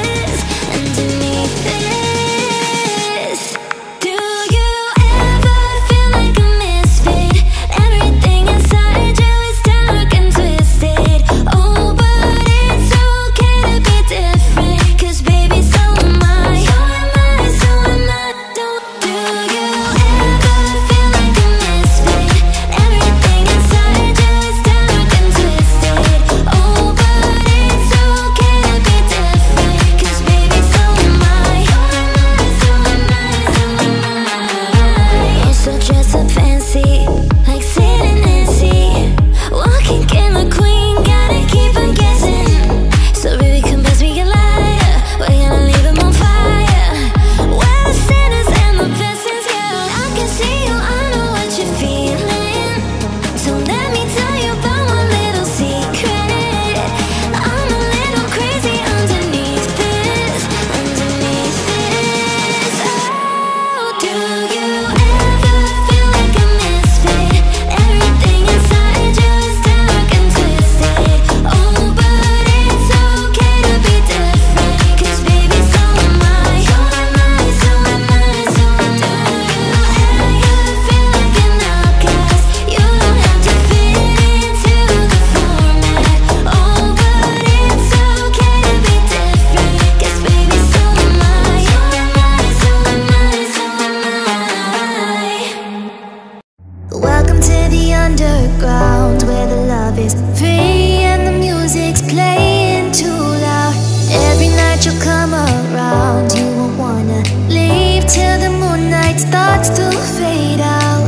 starts to fade out.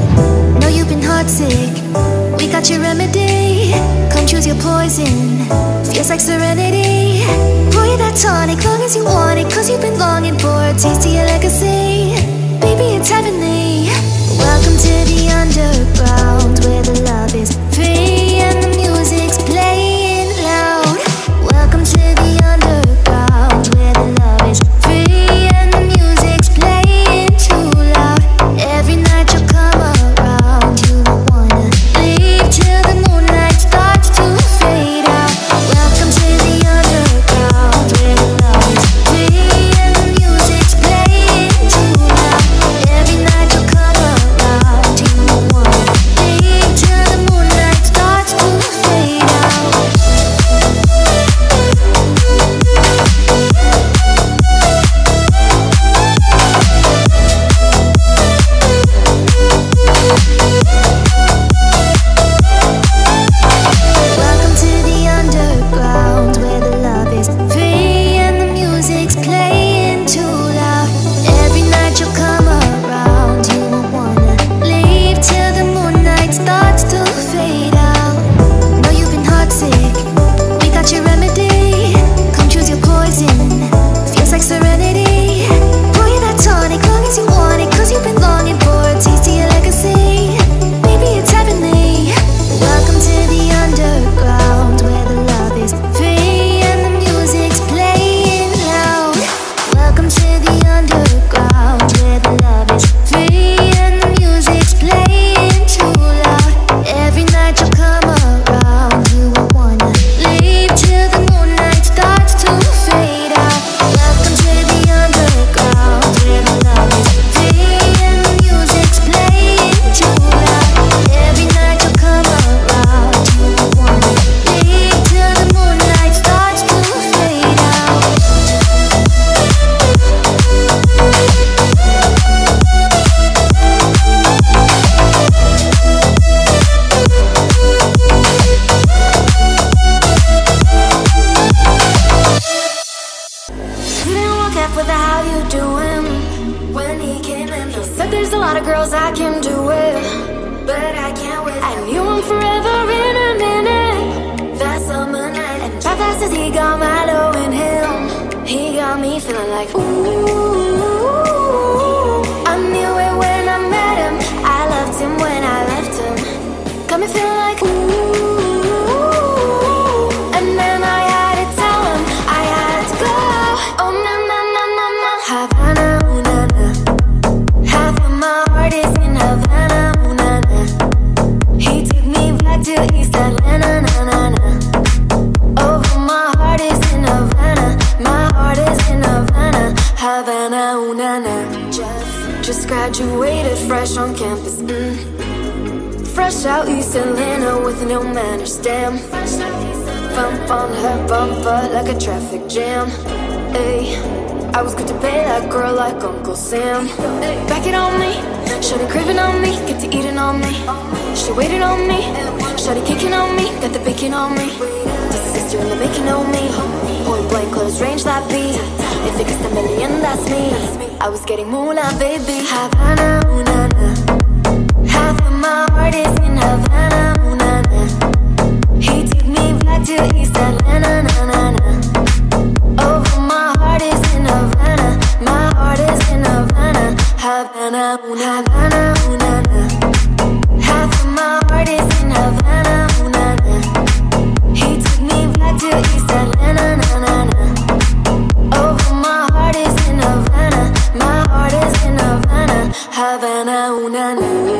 Know you've been heartsick, we got your remedy. Come choose your poison, feels like serenity. Pour you that tonic, long as you want it, cause you've been longing for a taste of your legacy. Baby, it's heavenly. Welcome to the underground, where the love is free and the music's playing loud. Welcome to the underground, where the love is free and the music's playing too loud. Every night you'll come around, you won't wanna leave till the moonlight starts to fade out. Welcome to the underground, where the love is free and the music's playing too loud. Every night you'll come around, you won't wanna leave till the moonlight starts to fade out. Welcome to the underground, where the love is free and the music's playing too loud. Every night you'll come around, you won't wanna leave till the moonlight starts to fade out. Know you've been heartsick, we got your remedy. Come choose your poison, feels like serenity. Pour you that tonic, long as you want it, cause you've been longing for a taste of your legacy. Baby, it's heavenly. Welcome to the underground, where the love is free and the music's playing loud. Welcome to the underground, where the love is free and the music's playing too loud. Every night you'll come around, you won't wanna leave till the moonlight starts to fade out. Welcome to the underground, where the love is free and the music's playing too loud. Every night you'll come around, you won't wanna leave till the moonlight starts to fade out. Didn't walk up with a how you doing when he came in. He said there's a lot of girls I can do it, but I can't with I knew him forever in a minute. That summer night, and how fast as he got Milo in him, he got me feeling like ooh. I knew it when I met him. I loved him when I left him. Got me feeling like ooh. And then I had to tell him I had to go. Oh na na na na na, Havana, ooh na na. Half of my heart is in Havana, ooh na na. He took me back to East Atlanta, na na na. Oh, my heart is in Havana, my heart is in Havana, Havana, ooh na na. Just, just graduated fresh on campus, mm. Fresh out East Atlanta with no manners, damn. Bump on her bumper like a traffic jam. Ayy, I was good to pay that girl like Uncle Sam. Back it on me, shawty craving on me, get to eating on me. She waited on me, shawty kicking on me, got the bacon on me. This is sister in the making on me. Point blank, close range, that beat. If it gets a million, that's me. I was getting moolah, baby. Havana, ooh na na. Half of my heart is in Havana, ooh na na. He took me back to East Atlanta, na na na. Oh, my heart is in Havana, my heart is in Havana, Havana, ooh, Havana, ooh, na, na. Half of my heart is in Havana, ooh, na, na. He took me back to East Atlanta, na, na, na. Oh, my heart is in Havana, my heart is in Havana, Havana, ooh, na, na. Ooh.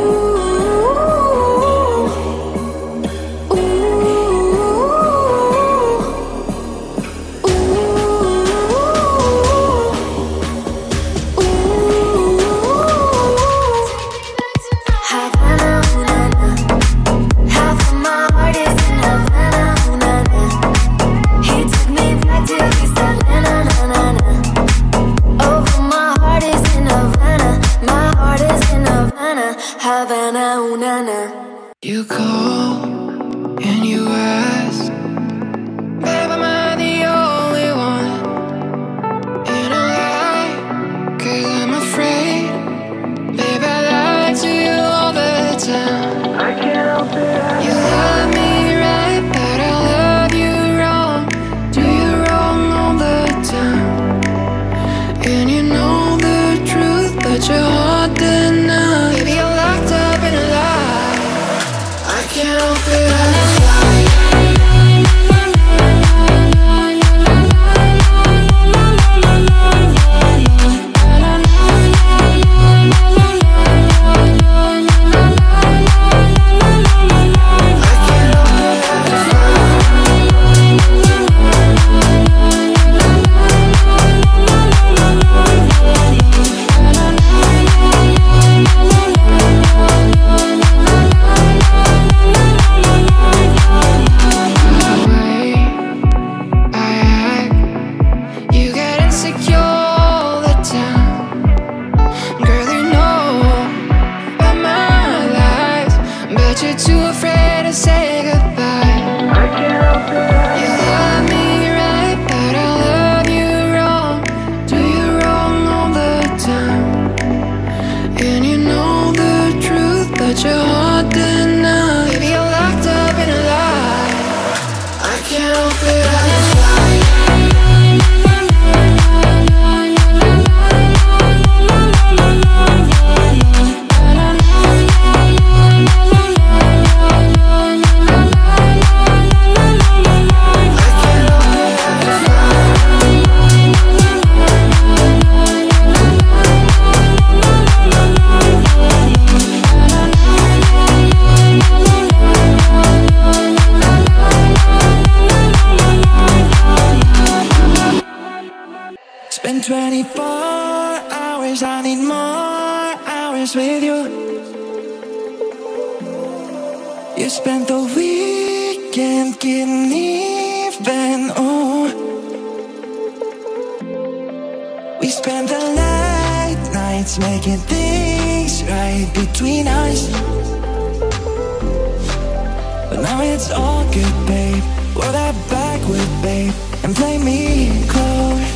Spend twenty-four hours, I need more hours with you. You spent the weekend getting even, ooh. We spent the late nights making things right between us. But now it's all good, babe. Roll that backward, babe, and play me close.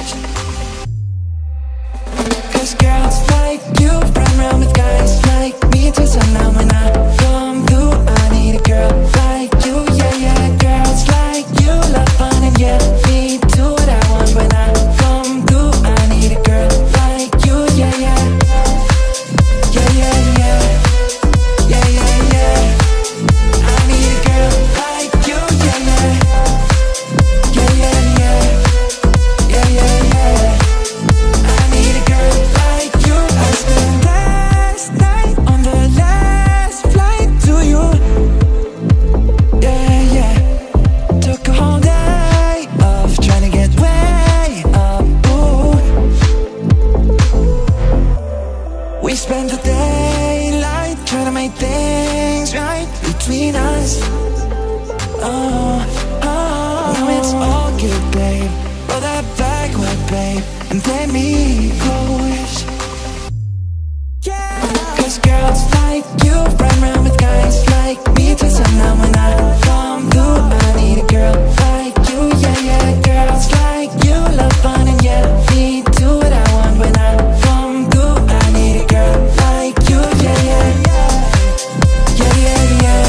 Girls like you run around with guys like me till sundown. When I come through, I need a girl like you, yeah, yeah. Girls like you love fun and yeah, me do what I want. When I come through, I need a girl like you, yeah, yeah. Yeah, yeah, yeah. Yeah, yeah, yeah. I need a girl like you, yeah, yeah. Yeah, yeah, yeah. Yeah, yeah, yeah. I need a girl. Last night on the last flight to you, yeah, yeah. Took a whole day of trying to get way up, ooh. We spent the daylight trying to make things right between us, oh, oh. Now it's all good, babe. Roll that backward, babe, and play me close. Cause girls like you run around with guys like me till sundown. When I come through, I need a girl like you, yeah, yeah. Girls like you love fun and yeah, me do what I want. When I come through, I need a girl like you, yeah, yeah. Yeah, yeah, yeah.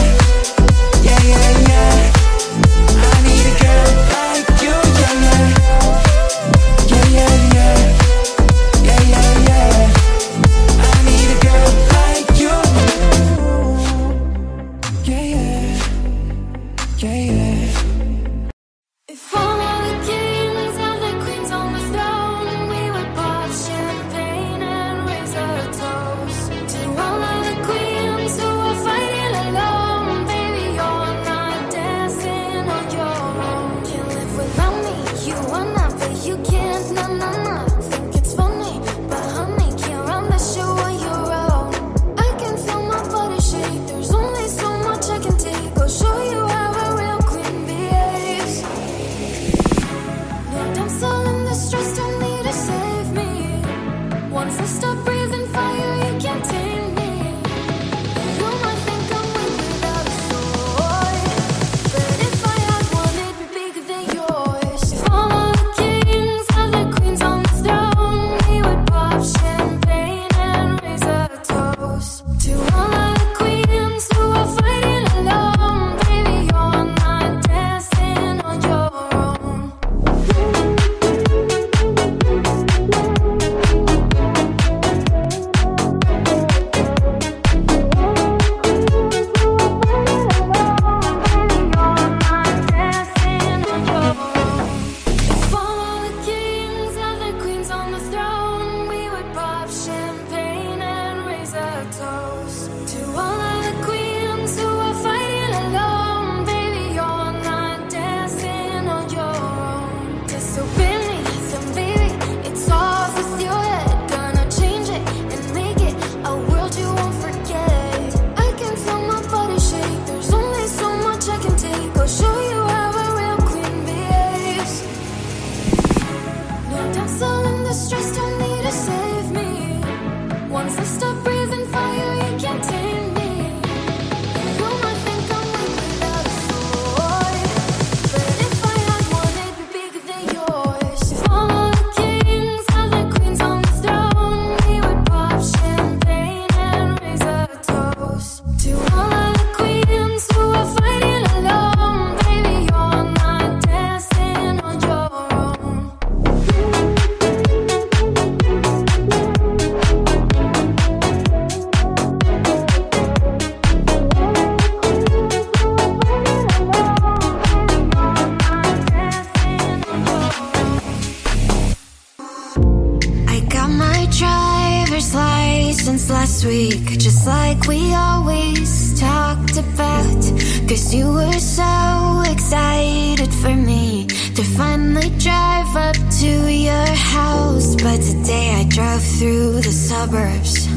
Yeah, yeah, yeah. I need a girl like you, yeah, yeah. Yeah, yeah, yeah. Yeah, yeah. just last week, just like we always talked about. Cause you were so excited for me to finally drive up to your house. But today I drove through the suburbs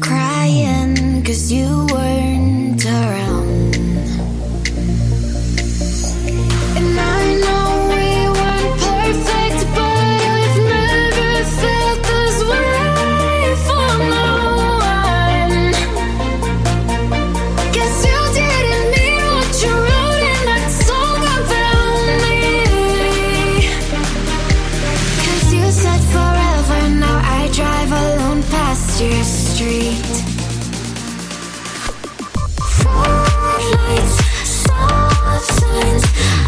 crying cause you weren't around. And I know we weren't perfect, but we've never felt this way for no one. Guess you didn't mean what you wrote in that song about me. Cause you said forever, now I drive alone past your street. Spotlights, soft signs,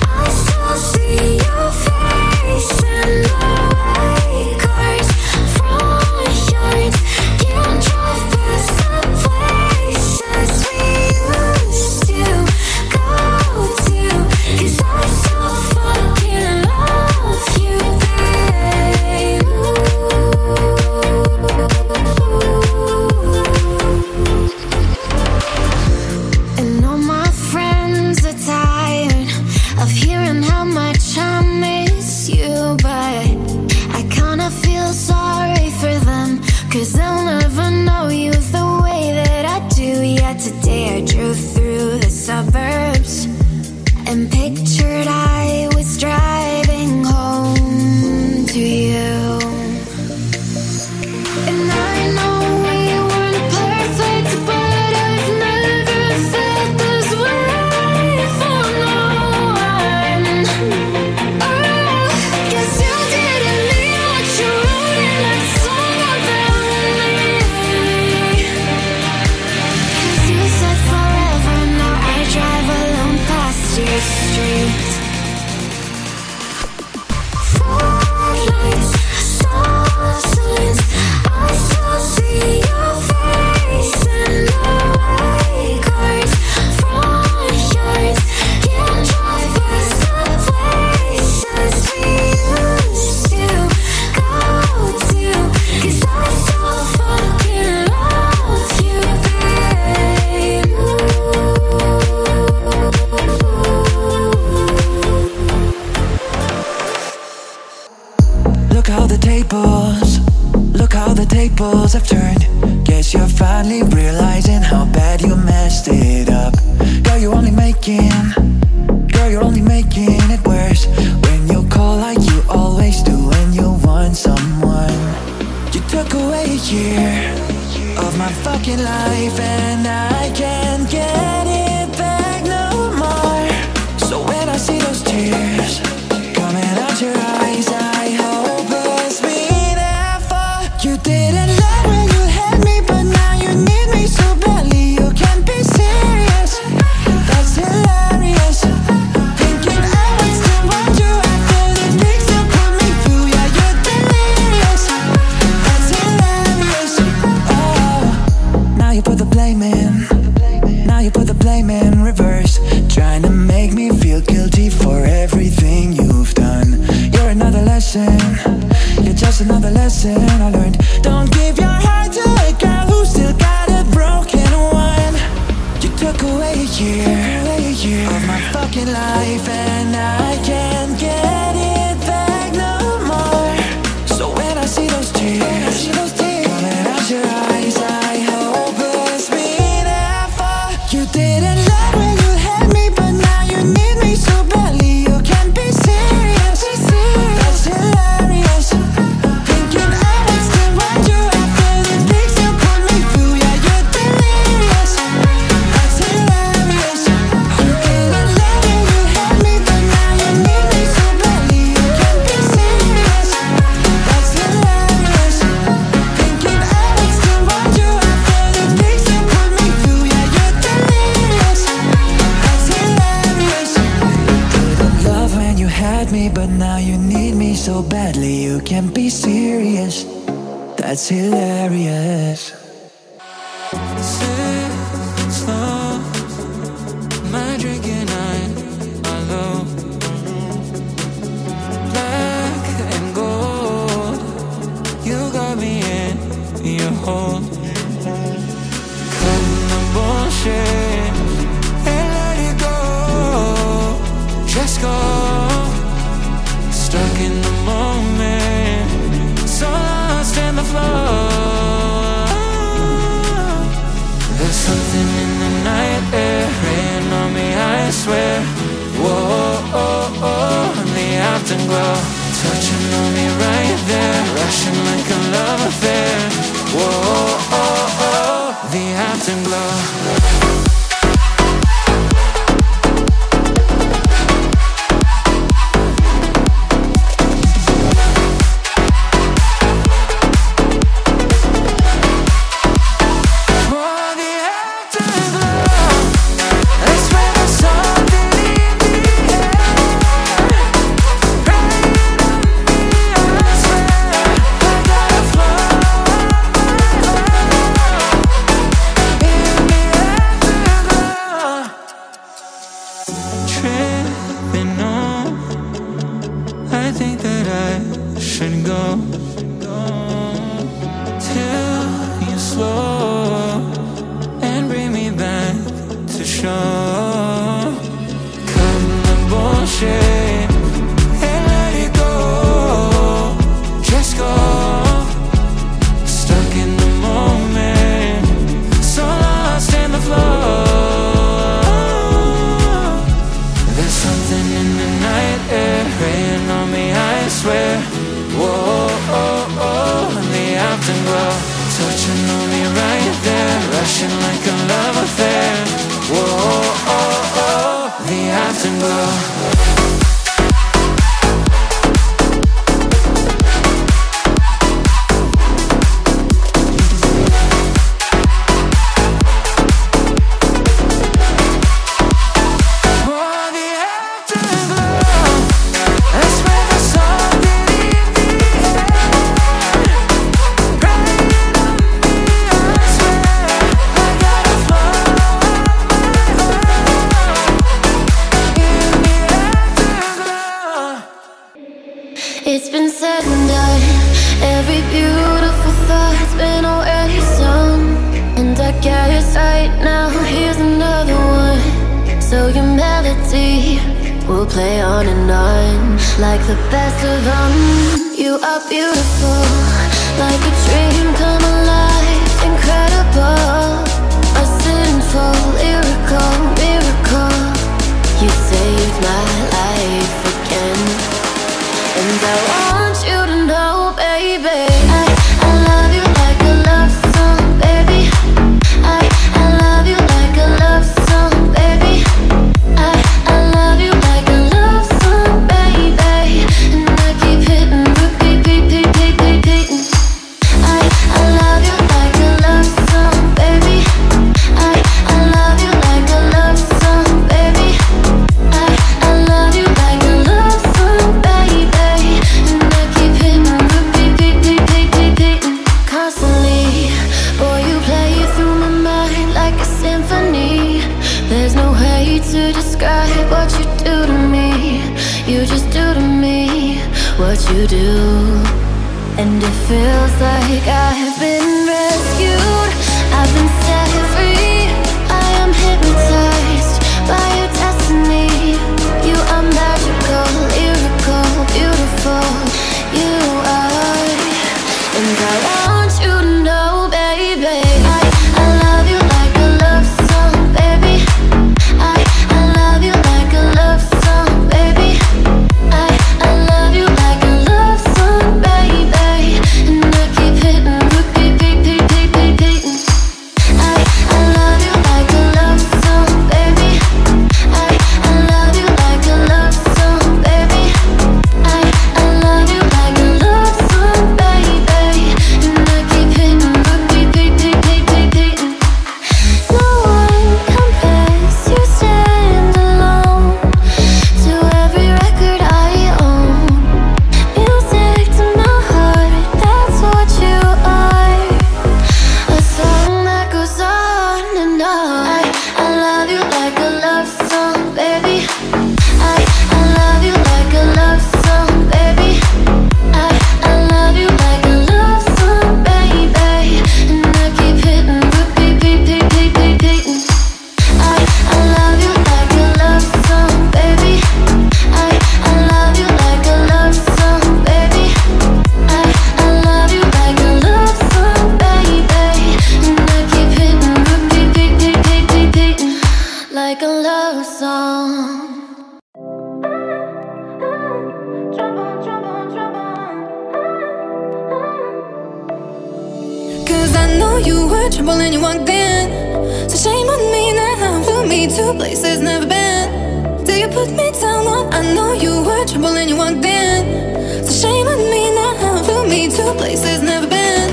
I still see your face in the white cars, front yards. Can't drive past the places we used to go to. Cause I still fucking love you, babe. Ooh. And all my friends are tired of hearing how much I miss you, but I kinda feel sorry for them, cause they'll never know you the way that I do. Yet today I drove through the suburbs and pictured I was driving home to you. And I know we weren't perfect, but I've never felt this way for no one. Oh, guess you didn't mean what you wrote in that song about me. Cause you said forever, now I drive alone past your street. Spotlights, stop signs, I still see your face in the white cars, front yards. Can't drive past the places we used to go to. Cause I still fucking love you, babe. Look how the tables, look how the tables have turned. Guess you're finally realizing how bad you messed it up. Girl, you're only making, girl, you're only making it worse. When you call like you always do when you want someone. You took away a year of my fucking life and I can't get it back no more. So when I see those tears coming out your eyes, I hope it's me that fuck you didn't love when you had me, but now you need me so badly you can't be serious. That's hilarious. Thinking I would still want you after the things you put me through. Yeah, you're delirious. That's hilarious. Oh, now you put the blame in, now you put the blame in reverse, trying to make me feel guilty for everything you've done. You're another lesson, you're just another lesson I learned. Don't give your heart to a girl who still got a broken one. You took away a year of my fucking life and I can't get it back no more. So when I see those tears coming out your eyes, I hope it's me that fuck you didn't love when you had me, but now you need me so badly you can't be serious. That's hilarious. Thinking I would still want you after the things you put me through. Yeah, you're delirious. That's hilarious. Thinking I love when you had me, but now you need me so badly you can't be serious. That's hilarious. Thinking I would still want you after the things you put me through. Yeah, you're delirious. That's hilarious. Didn't love when you had me, but now you need me so badly you can't be serious. That's hilarious. Sit slow, my drink and I are low. Black and gold, you got me in your hold. Stuck in the moment, so lost in the flow. There's something in the night air rain on me, I swear. Whoa, oh, oh, in the afterglow, touching on me right there, rushing like a love affair. Whoa, oh, oh, the afterglow. I you were trouble and you walked in. So shame on me that I flew me to places never been. Till you put me down on, I know you were trouble and you walked in. So shame on me that I flew me to places never been.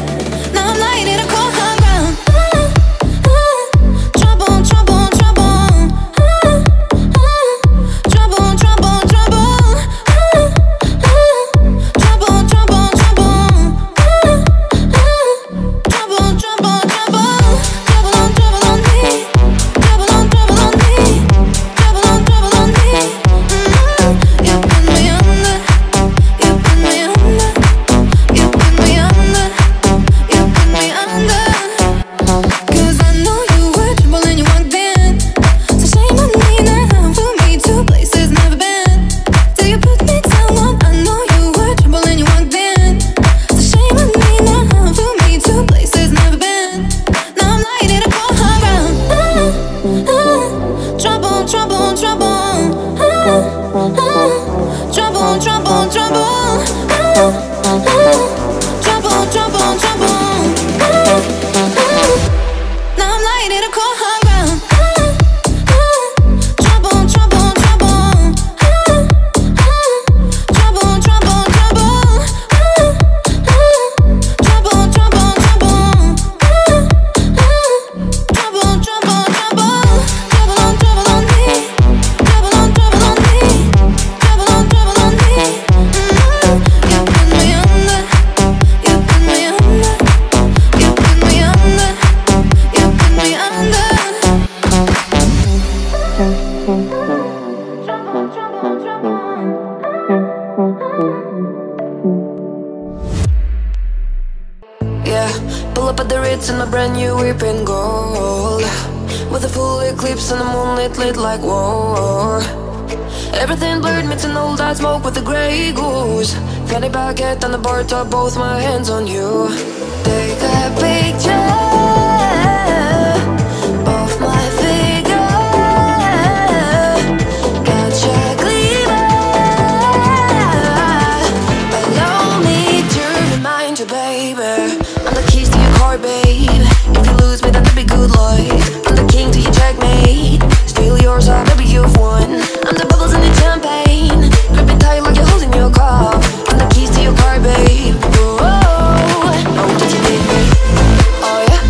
Now I'm lying in a cold high ground. Both my hands on you. Take a picture of my figure. Got your glimmer. Allow me to remind you, baby, I'm the keys to your car, babe. If you lose me, then that'd be good luck. I'm the king to your checkmate. Steal yours, I'll never you've won. I'm the bubbles in your champagne. Grip it tight like you're holding your cup. I'm the keys to your car, babe. Whoa, oh, did you need me? Oh, yeah.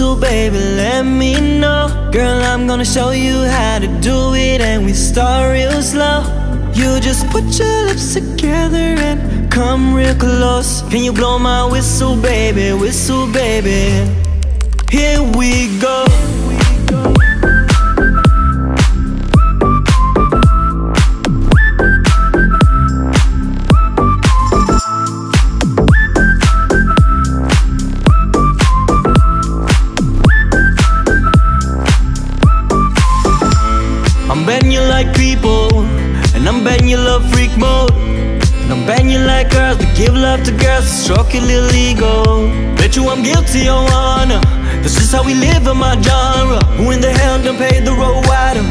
whistle, baby, let me know. Girl, I'm gonna show you how to do it, and we start real slow. You just put your lips together and come real close. Can you blow my whistle, baby, whistle, baby? Here we go. I'm betting you like people, and I'm betting you love freak mode, and I'm betting you like girls, but give love to girls, stroke your little ego. Bet you I'm guilty, your honor, that's just how we live in my genre. Who in the hell done paved the road wider?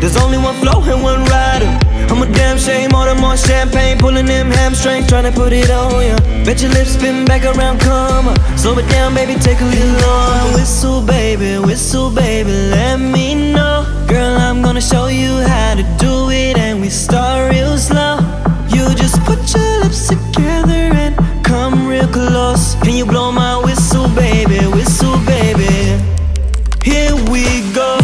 There's only one flow and one rider. I'm a damn shame, order more champagne, pulling them hamstrings, trying to put it on ya. Bet your lips spin back around, come on, slow it down, baby, take a little longer. Whistle, baby, whistle, baby, let me know. Girl, I'm gonna show you how to do it, and we start real slow. You just put your lips together and come real close. Can you blow my whistle, baby, whistle, baby? Here we go.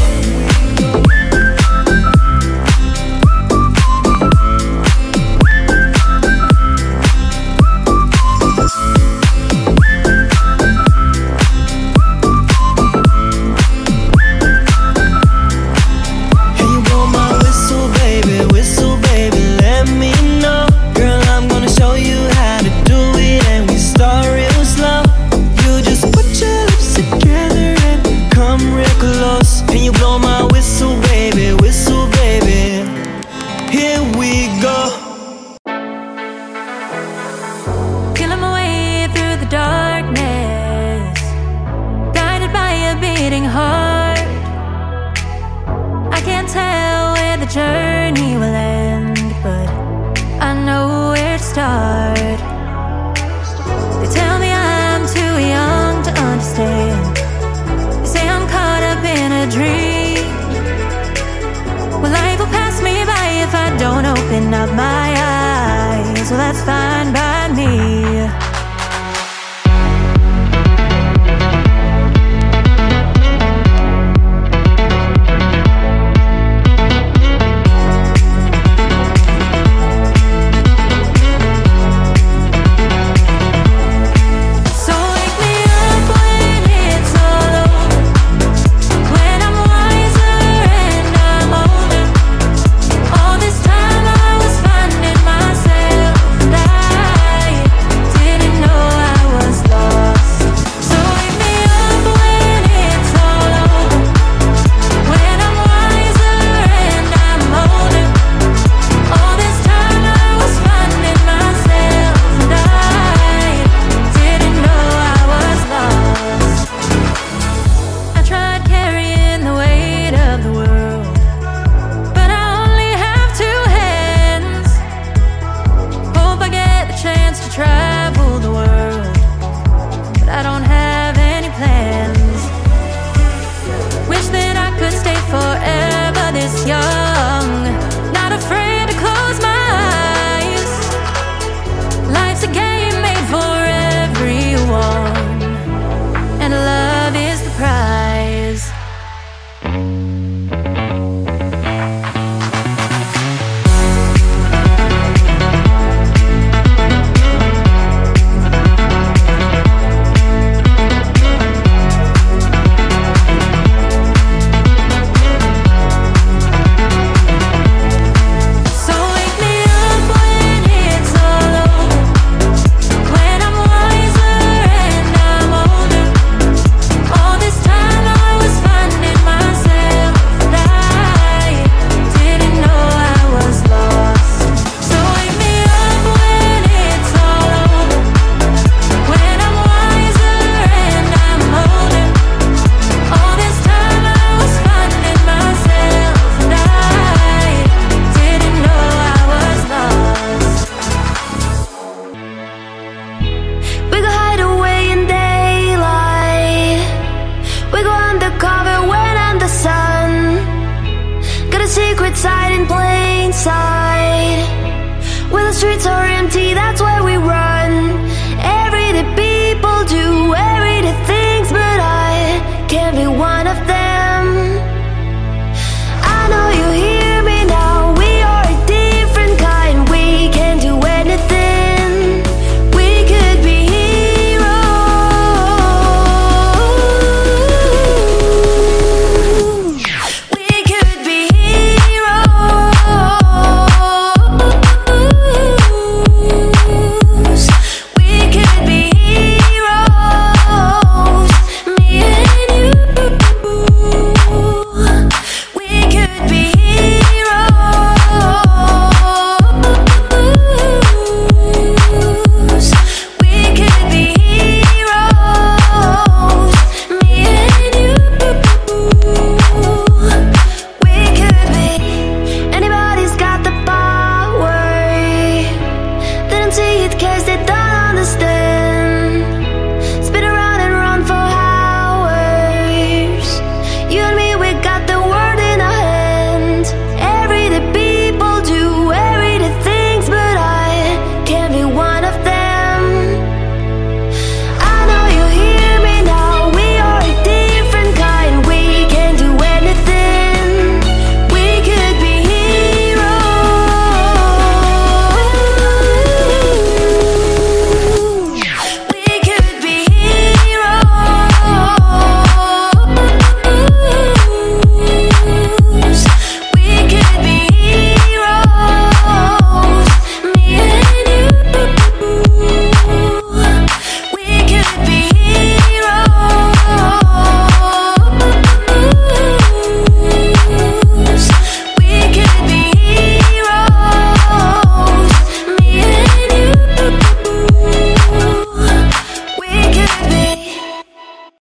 Streets are